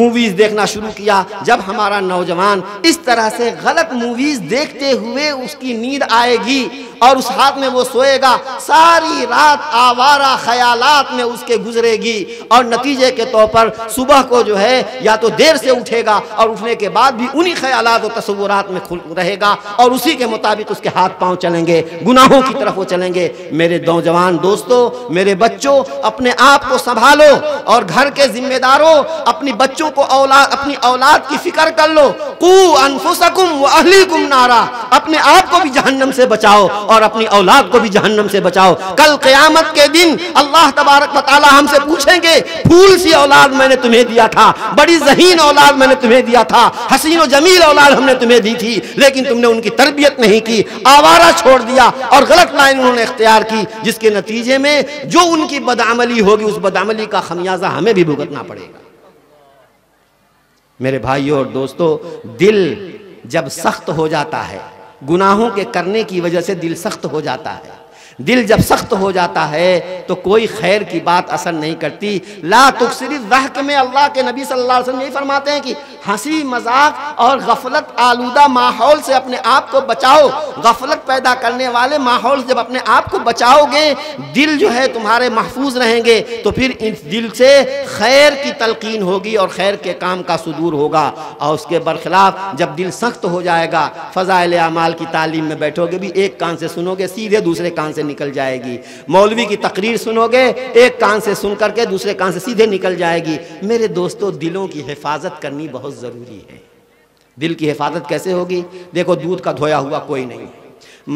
मूवीज देखना शुरू किया। जब हमारा नौजवान इस तरह से गलत मूवीज देखते हुए उसकी नींद आएगी और उस हाथ में वो सोएगा, सारी रात आवारा ख्यालात में उसके गुजरेगी और नतीजे के तौर पर सुबह को जो है या तो देर से उठेगा और उठने के बाद भी उन्हीं ख्यालात और तस्वुरात में खुल रहेगा और उसी के मुताबिक उसके हाथ पांव चलेंगे, गुनाहों की तरफ वो चलेंगे। मेरे नौजवान दोस्तों, मेरे बच्चों, अपने आप को संभालो और घर के जिम्मेदारों, अपनी बच्चों को अपनी औलाद की फिक्र कर लो। कू अनफुसकुम व अहलीकुम नारा, अपने आप को भी जहन्नम से बचाओ और अपनी औलाद को भी जहन्नम से बचाओ। कल क़यामत के दिन अल्लाह तबारक व तआला हमसे पूछेंगे, फूल सी औलाद मैंने तुम्हें दिया था, बड़ी ज़हीन औलाद मैंने तुम्हें दिया था, हसीन व जमील औलाद हमने तुम्हें दी थी, लेकिन तुमने उनकी तरबियत नहीं की, आवारा छोड़ दिया और गलत लाइन उन्होंने इख्तियार की, जिसके नतीजे में जो उनकी बदअमली होगी उस बदअमली का खमियाजा हमें भी भुगतना पड़ेगा। मेरे भाइयों और दोस्तों, दिल जब सख्त हो जाता है, गुनाहों के करने की वजह से दिल सख्त हो जाता है, दिल जब सख्त हो जाता है तो कोई खैर की बात असर नहीं करती। ला तुकसिरी ज़हक में अल्लाह के नबी सल्लल्लाहु अलैहि वसल्लम यही फरमाते हैं कि हंसी मजाक और गफलत आलूदा माहौल से अपने आप को बचाओ। गफलत पैदा करने वाले माहौल से जब अपने आप को बचाओगे, दिल जो है तुम्हारे महफूज रहेंगे, तो फिर इस दिल से खैर की तलकीन होगी और खैर के काम का सुदूर होगा। और उसके बरखिलाफ जब दिल सख्त हो जाएगा, फ़ज़ाइल अमाल की तालीम में बैठोगे भी, एक कान से सुनोगे सीधे दूसरे कान से निकल जाएगी, मौलवी की तकरीर सुनोगे एक कान से सुन करके दूसरे कान से सीधे निकल जाएगी। मेरे दोस्तों, दिलों की हिफाजत करनी बहुत ज़रूरी है। दिल की हिफाजत कैसे होगी? देखो, दूध का धोया हुआ कोई नहीं,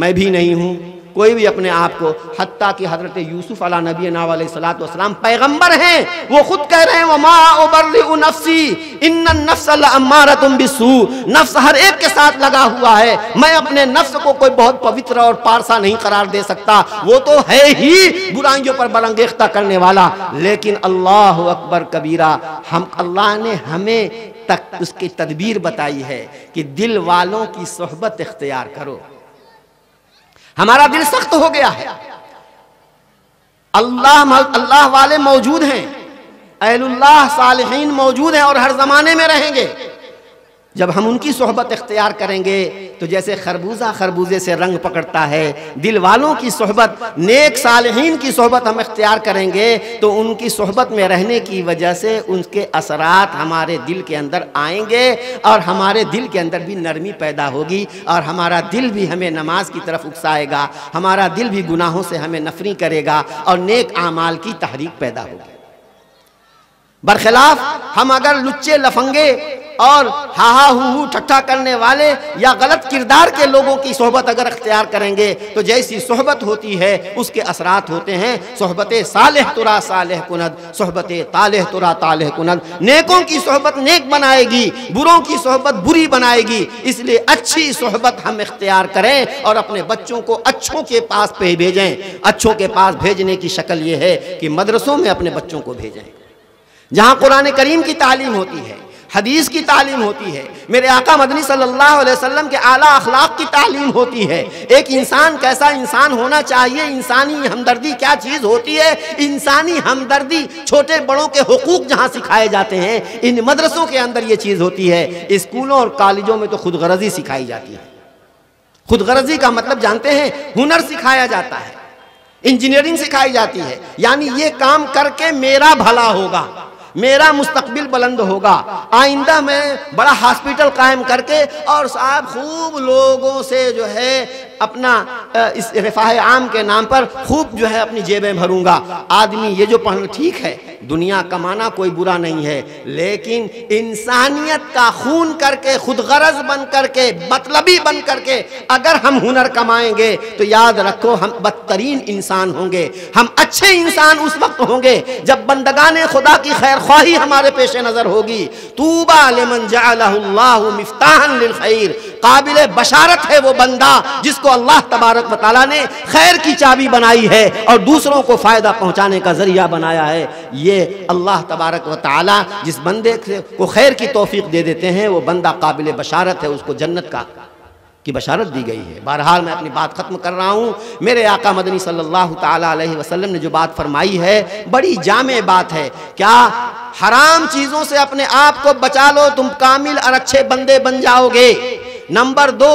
मैं भी नहीं हूँ, कोई भी अपने आप को, हत्ता कि हज़रत यूसुफ अला नबी ना अलैहिस्सलातु वस्सलाम पैगम्बर हैं, वो खुद कह रहे हैं वमा उबर्रिउ नफ्सी इन्नन नफ्स लअम्मारतुम बिस्सू, नफ्स हर एक के साथ लगा हुआ है, मैं अपने नफ्स को कोई बहुत पवित्र और पारसा नहीं करार दे सकता, वो तो है ही बुराइयों पर बलंगेख्ता करने वाला। लेकिन अल्लाह अकबर कबीरा, हम अल्लाह ने हमें तक उसकी तदबीर बताई है कि दिल वालों की सोहबत इख्तियार करो। हमारा दिल सख्त हो गया है, अल्लाह वाले मौजूद हैं, अहलुल्लाह सालिहीन मौजूद हैं और हर जमाने में रहेंगे। जब हम उनकी सोहबत इख्तियार करेंगे तो जैसे खरबूजा खरबूजे से रंग पकड़ता है, दिल वालों की सोहबत, नेक सालिहीन की सोहबत हम इख्तियार करेंगे तो उनकी सोहबत में रहने की वजह से उनके असरात हमारे दिल के अंदर आएंगे और हमारे दिल के अंदर भी नरमी पैदा होगी और हमारा दिल भी हमें नमाज की तरफ उकसाएगा, हमारा दिल भी गुनाहों से हमें नफरी करेगा और नेक आमाल की तहरीक पैदा होगी। बरखिलाफ हम अगर लुच्चे लफंगे और हाहा हूहू ठट्ठा करने वाले या गलत किरदार के लोगों की सोहबत अगर अख्तियार करेंगे तो जैसी सोहबत होती है उसके असरात होते हैं। सोहबत सालेह तुरा सालेह कुनद, सोहबत तालेह तुरा तालेह कुनद, नेकों की सोहबत नेक बनाएगी, बुरों की सोहबत बुरी बनाएगी। इसलिए अच्छी सोहबत हम इख्तियार करें और अपने बच्चों को अच्छों के पास पे भेजें। अच्छों के पास भेजने की शक्ल ये है कि मदरसों में अपने बच्चों को भेजें, जहाँ कुरान करीम की तालीम होती है, हदीस की तालीम होती है, मेरे आका मदनी सल्लल्लाहु अलैहि वसल्लम के आला अखलाक की तालीम होती है। एक इंसान कैसा इंसान होना चाहिए, इंसानी हमदर्दी क्या चीज़ होती है, इंसानी हमदर्दी, छोटे बड़ों के हुकूक जहाँ सिखाए जाते हैं, इन मदरसों के अंदर ये चीज़ होती है। स्कूलों और कॉलेजों में तो खुदगर्जी सिखाई जाती है। खुदगर्जी का मतलब जानते हैं, हुनर सिखाया जाता है, इंजीनियरिंग सिखाई जाती है, यानी ये काम करके मेरा भला होगा, मेरा मुस्तकबिल बुलंद होगा, आइंदा मैं बड़ा हॉस्पिटल कायम करके और साहब खूब लोगों से जो है अपना इस रिफाह आम के नाम पर खूब जो है अपनी जेबें भरूंगा। आदमी ये जो पढ़ना, ठीक है दुनिया कमाना कोई बुरा नहीं है, लेकिन इंसानियत का खून करके, खुदगरज बन करके, मतलबी बन करके अगर हम हुनर कमाएंगे तो याद रखो हम बदतरीन इंसान होंगे। हम अच्छे इंसान उस वक्त होंगे जब बंदगाने खुदा की खैर ख्वाही हमारे पेश नज़र होगी। तूबा लिमन जअलहुल्लाहु मिफ्ताहन लिल खैर, काबिल बशारत है वो बंदा जिसको अल्लाह तबारक व तआला ने खैर की चाबी बनाई है और दूसरों को फ़ायदा पहुँचाने का ज़रिया बनाया है। ये अल्लाह तबारक व तआला जिस बंदे को खैर की तौफीक दे देते हैं वो बंदा काबिल बशारत है, उसको जन्नत का की बशारत दी गई है। बहरहाल मैं अपनी बात ख़त्म कर रहा हूँ। मेरे आका मदनी सल्लल्लाहु ताला अलैहि वसल्लम ने जो बात फरमाई है बड़ी जामे बात है। क्या? हराम चीज़ों से अपने आप को बचा लो, तुम कामिल और अच्छे बंदे बन जाओगे। नंबर 2,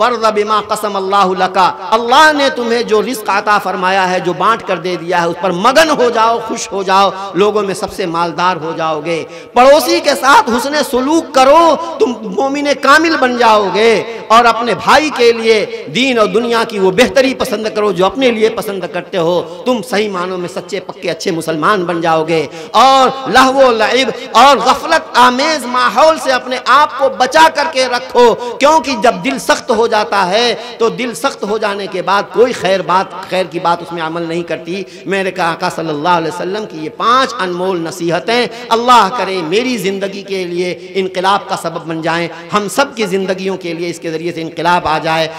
वर्ज़ बिमा कसम अल्लाह लका, अल्लाह ने तुम्हें जो रिस्क अता फरमाया है, जो बांट कर दे दिया है, उस पर मगन हो जाओ, खुश हो जाओ, लोगों में सबसे मालदार हो जाओगे। पड़ोसी के साथ हुस्ने सुलूक करो, तुम मोमिन कामिल बन जाओगे। और अपने भाई के लिए दीन और दुनिया की वो बेहतरी पसंद करो जो अपने लिए पसंद करते हो, तुम सही मानों में सच्चे पक्के अच्छे मुसलमान बन जाओगे। और लहवो लइब और गफलत आमेज माहौल से अपने आप को बचा करके रखो, क्योंकि जब दिल सख्त हो जाता है तो दिल सख्त हो जाने के बाद कोई खैर की बात उसमें अमल नहीं करती। मेरे आका सल्लल्लाहु अलैहि वसल्लम की ये 5 अनमोल नसीहतें अल्लाह करे मेरी ज़िंदगी के लिए इनकलाब का सबब बन जाएं, हम सब की ज़िंदगियों के लिए इसके ज़रिए से इनकलाब आ जाए।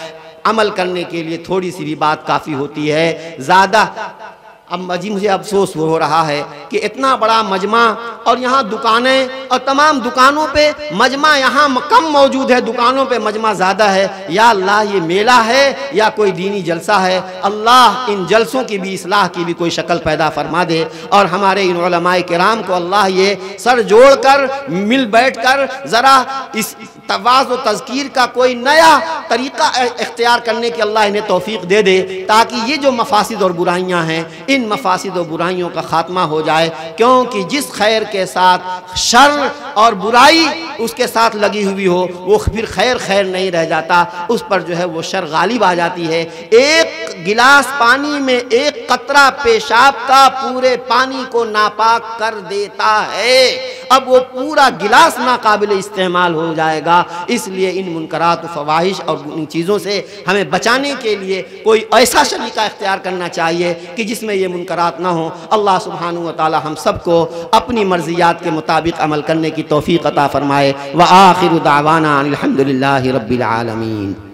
अमल करने के लिए थोड़ी सी भी बात काफ़ी होती है, ज़्यादा अब जी मुझे अफसोस हो रहा है कि इतना बड़ा मजमा और यहाँ दुकानें और तमाम दुकानों पे मजमा यहाँ कम मौजूद है, दुकानों पे मजमा ज़्यादा है। या अल्लाह, ये मेला है या कोई दीनी जलसा है, अल्लाह इन जलसों की भी इसलाह की भी कोई शक्ल पैदा फरमा दे। और हमारे इन उलमाए किराम को अल्लाह ये सर जोड़ कर मिल बैठ कर ज़रा इस तवाज़ व तज़कीर का कोई नया तरीक़ा इख्तियार करने की अल्लाह इन्हें तौफ़ीक़ दे दे, ताकि ये जो मफासिद और बुराइयाँ हैं इन मफासिद और बुराइयों का खात्मा हो जाए। क्योंकि जिस खैर के साथ शर और बुराई उसके साथ लगी हुई हो वो फिर खैर खैर नहीं रह जाता, उस पर जो है वो शर गालिब आ जाती है। एक गिलास पानी में एक कतरा पेशाब का पूरे पानी को नापाक कर देता है, अब वो पूरा गिलास नाकाबिल इस्तेमाल हो जाएगा। इसलिए इन मुनकरात व फवाहिश और इन चीज़ों से हमें बचाने के लिए कोई ऐसा शरीका इख्तियार करना चाहिए कि जिसमें ये मुनकरात ना हो। अल्लाह सुब्हानहू व तआला हम सबको अपनी मर्जियात के मुताबिक अमल करने की तौफीक अता फरमाए। व आखिर दावाना अनिल हम्दुलिल्लाहि रब्बिल आलमीन।